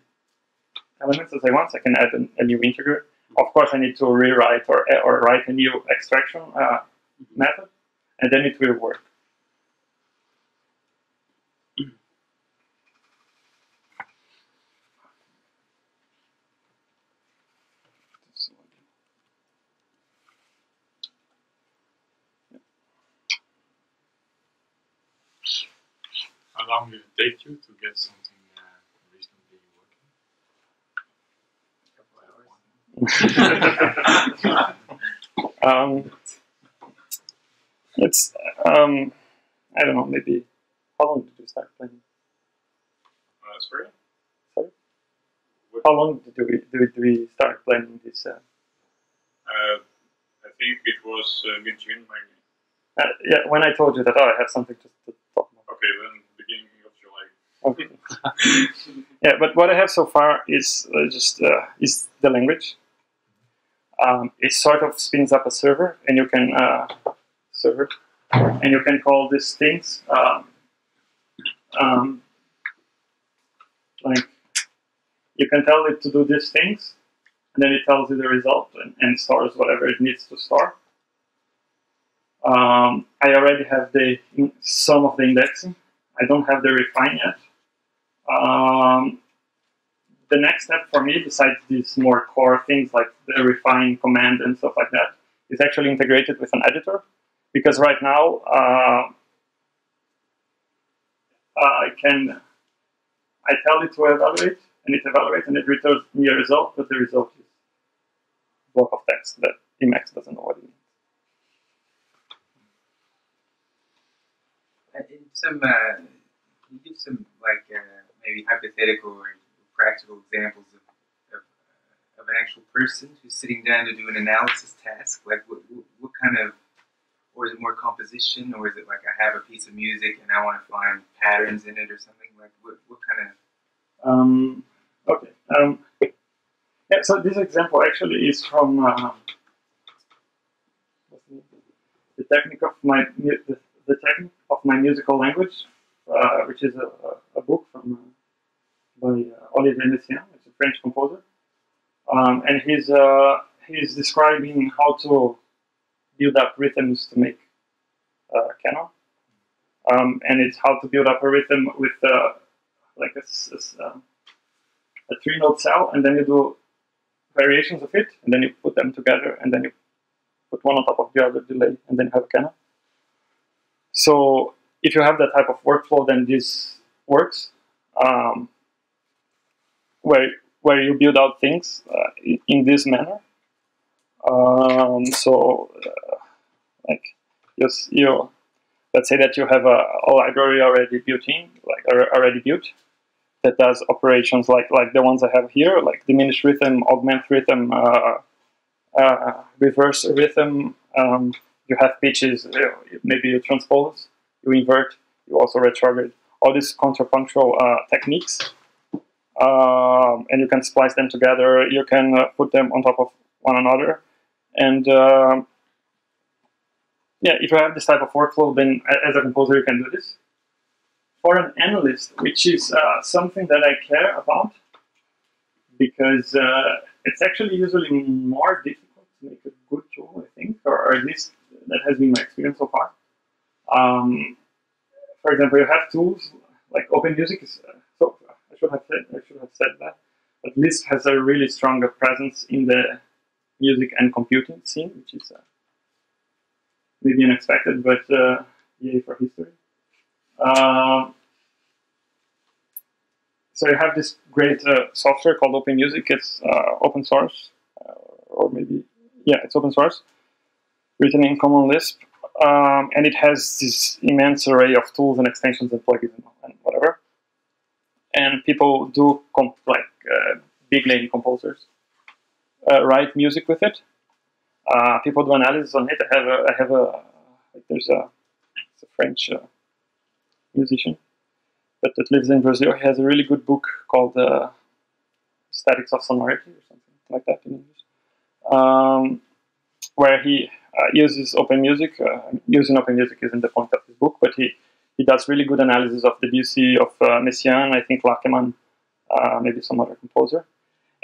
elements as I want. I can add an, a new integer. Of course, I need to rewrite or, or write a new extraction uh, method, and then it will work. How long did it take you to get something uh, reasonably working? A couple hours. um, it's, um, I don't know, maybe. How long did you start playing? Uh, sorry? Sorry? What? How long did we, did we start planning this? Uh... Uh, I think it was uh, mid-June, maybe. Uh, yeah, when I told you that, oh, I have something to, to talk about. Okay, then. Okay. Yeah, but what I have so far is uh, just uh, is the language. Um, it sort of spins up a server, and you can uh, server, and you can call these things um, um, like you can tell it to do these things, and then it tells you the result and, and stores whatever it needs to store. Um, I already have the some of the indexing. I don't have the refine yet. Um, the next step for me, besides these more core things like the refine command and stuff like that, is actually integrated with an editor, because right now uh, I can I tell it to evaluate, and it evaluates, and it returns me a result, but the result is a block of text that Emacs doesn't know what it means. In some, uh, can you give some like uh, maybe hypothetical or practical examples of, of of an actual person who's sitting down to do an analysis task? Like, what, what kind of, or is it more composition, or is it like I have a piece of music and I want to find patterns in it or something? Like, what what kind of? Um, okay. Um, yeah, so this example actually is from uh, the technique of my the, the technique. Of my musical language, uh, which is a, a book from uh, by uh, Olivier Messiaen, it's a French composer, um, and he's uh, he's describing how to build up rhythms to make uh, canon, um, and it's how to build up a rhythm with uh, like a, a, a three-note cell, and then you do variations of it, and then you put them together, and then you put one on top of the other delay, and then you have a canon. So if you have that type of workflow, then this works, um, where where you build out things uh, in, in this manner. Um, so, uh, like, you, you let's say that you have a, a library already built in, like already built, that does operations like like the ones I have here, like diminish rhythm, augment rhythm, uh, uh, reverse rhythm. Um, You have pitches, maybe you transpose, you invert, you also retrograde. All these contrapuntal uh, techniques, um, and you can splice them together. You can uh, put them on top of one another, and uh, yeah, if you have this type of workflow, then as a composer you can do this. For an analyst, which is uh, something that I care about, because uh, it's actually usually more difficult to make a good tool, I think, or, or at least. That has been my experience so far. Um, for example, you have tools like Open Music. Is, uh, so I should have said I should have said that. But Lisp has a really strong presence in the music and computing scene, which is uh, maybe unexpected, but uh, yay for history. Uh, so you have this great uh, software called Open Music. It's uh, open source, uh, or maybe, yeah, it's open source, written in Common Lisp. Um, and it has this immense array of tools and extensions and plugins and whatever. And people do, comp like uh, big name composers, uh, write music with it. Uh, people do analysis on it. I have a, I have a there's a, it's a French uh, musician that, that lives in Brazil. He has a really good book called uh, Statics of Sonority or something like that in English, um, where he uh, uses Open Music. Uh, using Open Music isn't the point of his book, but he, he does really good analysis of Debussy, of uh, Messiaen, I think Lachenmann, uh, maybe some other composer.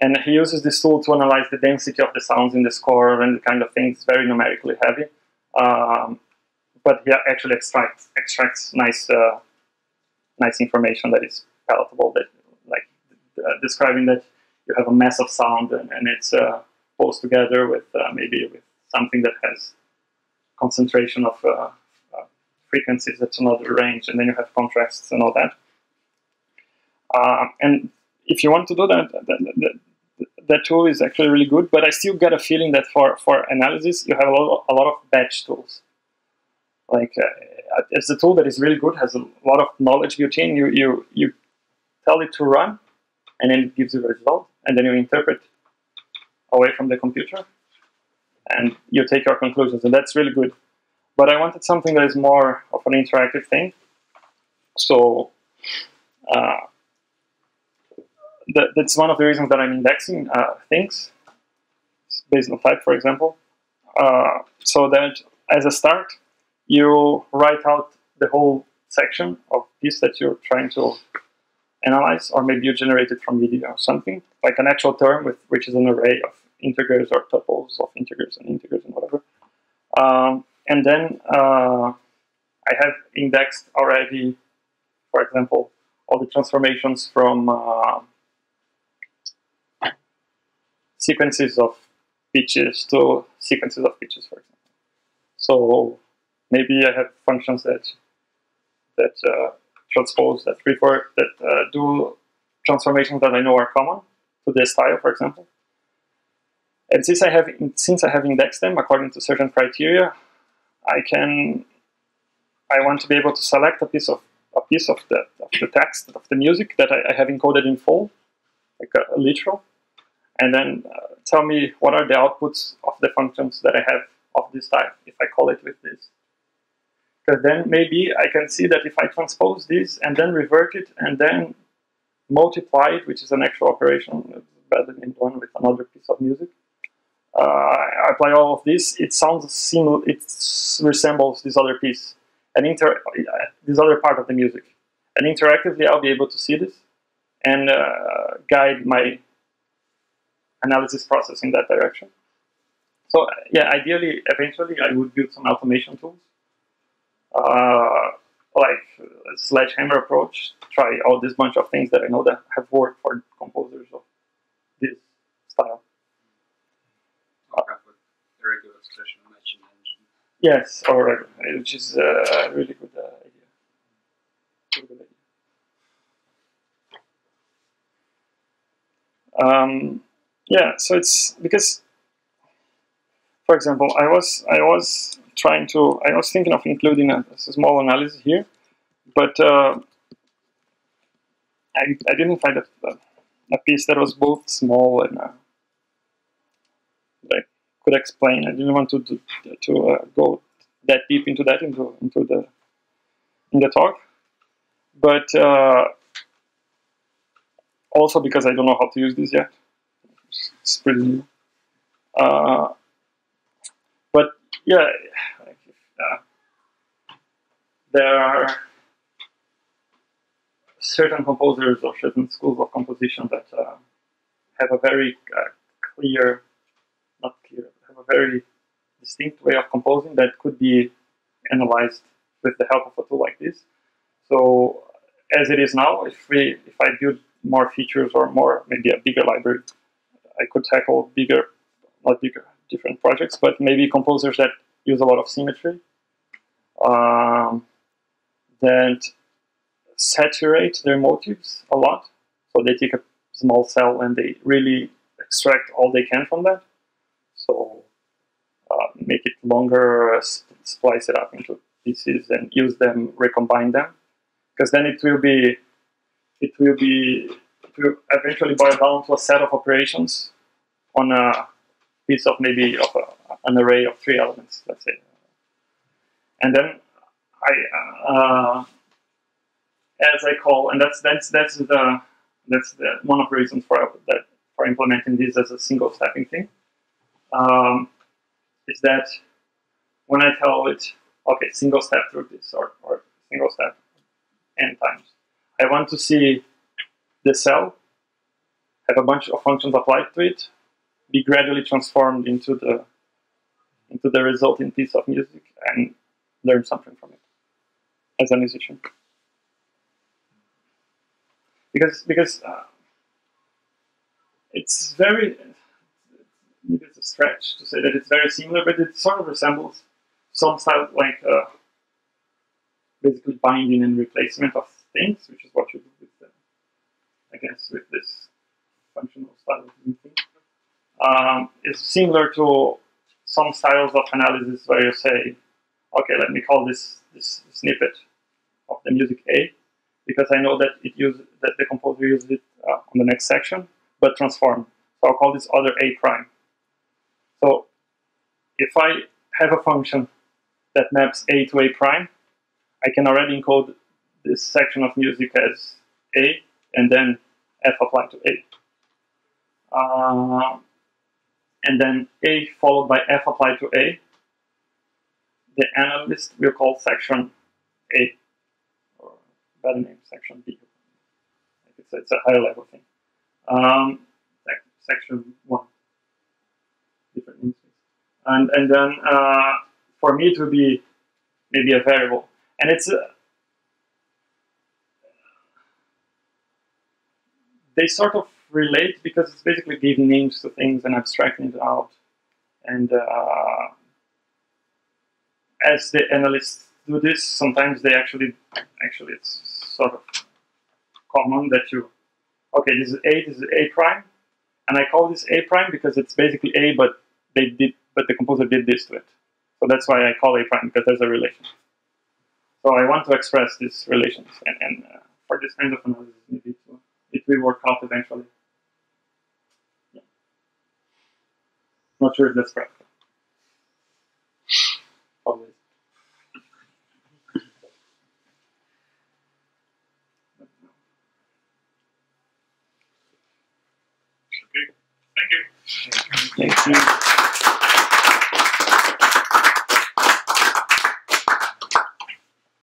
And he uses this tool to analyze the density of the sounds in the score and the kind of things, very numerically heavy. Um, but he actually extracts, extracts nice uh, nice information that is palatable, that like uh, describing that you have a mess of sound and, and it's uh, posed together with uh, maybe with something that has concentration of uh, uh, frequencies that's another range, and then you have contrasts and all that. Uh, and if you want to do that, that, that That tool is actually really good, but I still get a feeling that for, for analysis, you have a lot, of, a lot of batch tools. Like, uh, it's a tool that is really good, has a lot of knowledge built in. You, you, you tell it to run, and then it gives you a result, and then you interpret away from the computer, and you take your conclusions, and that's really good. But I wanted something that is more of an interactive thing. So, uh, That, that's one of the reasons that I'm indexing uh, things, based on type, for example, uh, so that as a start, you write out the whole section of piece that you're trying to analyze, or maybe you generate it from MIDI or something, like an actual term, with which is an array of integers or tuples of integers and integers and whatever. Um, and then uh, I have indexed already, for example, all the transformations from uh, sequences of pitches to sequences of pitches, for example. So maybe I have functions that that uh, transpose, that revert, that uh, do transformations that I know are common to this style, for example. And since I have since I have indexed them according to certain criteria, I can I want to be able to select a piece of a piece of the of the text of the music that I, I have encoded in full, like a, a literal. And then uh, tell me what are the outputs of the functions that I have of this type if I call it with this. Because then maybe I can see that if I transpose this and then revert it and then multiply it, which is an actual operation rather than one with another piece of music, uh, I apply all of this. It sounds similar. It resembles this other piece, and inter this other part of the music. And interactively, I'll be able to see this and uh, guide my analysis process in that direction. So yeah, ideally, eventually, I would build some automation tools, uh, like a sledgehammer approach, try all this bunch of things that I know that have worked for composers of this style. Uh, yes, or which is a really good uh, idea. Really good idea. Um, Yeah, so it's because, for example, I was I was trying to I was thinking of including a, a small analysis here, but uh, I I didn't find a, a piece that was both small and uh, that I could explain. I didn't want to do, to uh, go that deep into that into into the in the talk, but uh, also because I don't know how to use this yet. It's pretty new. Uh, but yeah, uh, there are certain composers or certain schools of composition that uh, have a very uh, clear, not clear, have a very distinct way of composing that could be analyzed with the help of a tool like this. So as it is now, if we, if I build more features or more, maybe a bigger library, I could tackle bigger, not bigger, different projects, but maybe composers that use a lot of symmetry, um, that saturate their motives a lot. So they take a small cell and they really extract all they can from that. So uh, make it longer, uh, splice it up into pieces and use them, recombine them. Because then it will be, it will be, it will eventually boil down to a set of operations on a piece of maybe of a, an array of three elements, let's say. And then I, uh, as I call, and that's that's that's the that's the one of the reasons for that for implementing this as a single stepping thing, um, is that when I tell it, okay, single step through this or or single step n times, I want to see the cell have a bunch of functions applied to it, be gradually transformed into the into the resulting piece of music and learn something from it as a musician. Because because uh, it's very it's a stretch to say that it's very similar, but it sort of resembles some style like uh, basically binding and replacement of things, which is what you do with the, I guess with this functional style of thinking. Um, it's similar to some styles of analysis where you say, okay, let me call this this snippet of the music A, because I know that it uses that the composer uses it uh, on the next section, but transform. So I'll call this other A prime. So if I have a function that maps A to A prime, I can already encode this section of music as A and then F applied to A. Uh, and then A followed by F applied to A, the analyst will call section A, or better name, section B. It's, it's a higher level thing. Um, section one, different names. And, and then uh, for me it will be maybe a variable. And it's, uh, they sort of relate because it's basically giving names to things and abstracting it out. And uh, as the analysts do this, sometimes they actually, actually it's sort of common that you, okay, this is A, this is A prime, and I call this A prime because it's basically A, but they did, but the composer did this to it. So that's why I call A prime, because there's a relation. So I want to express these relations, and, and uh, for this kind of analysis, maybe so it will work out eventually. Yeah. Not sure if that's correct. Probably. Okay. Thank you. Thank you.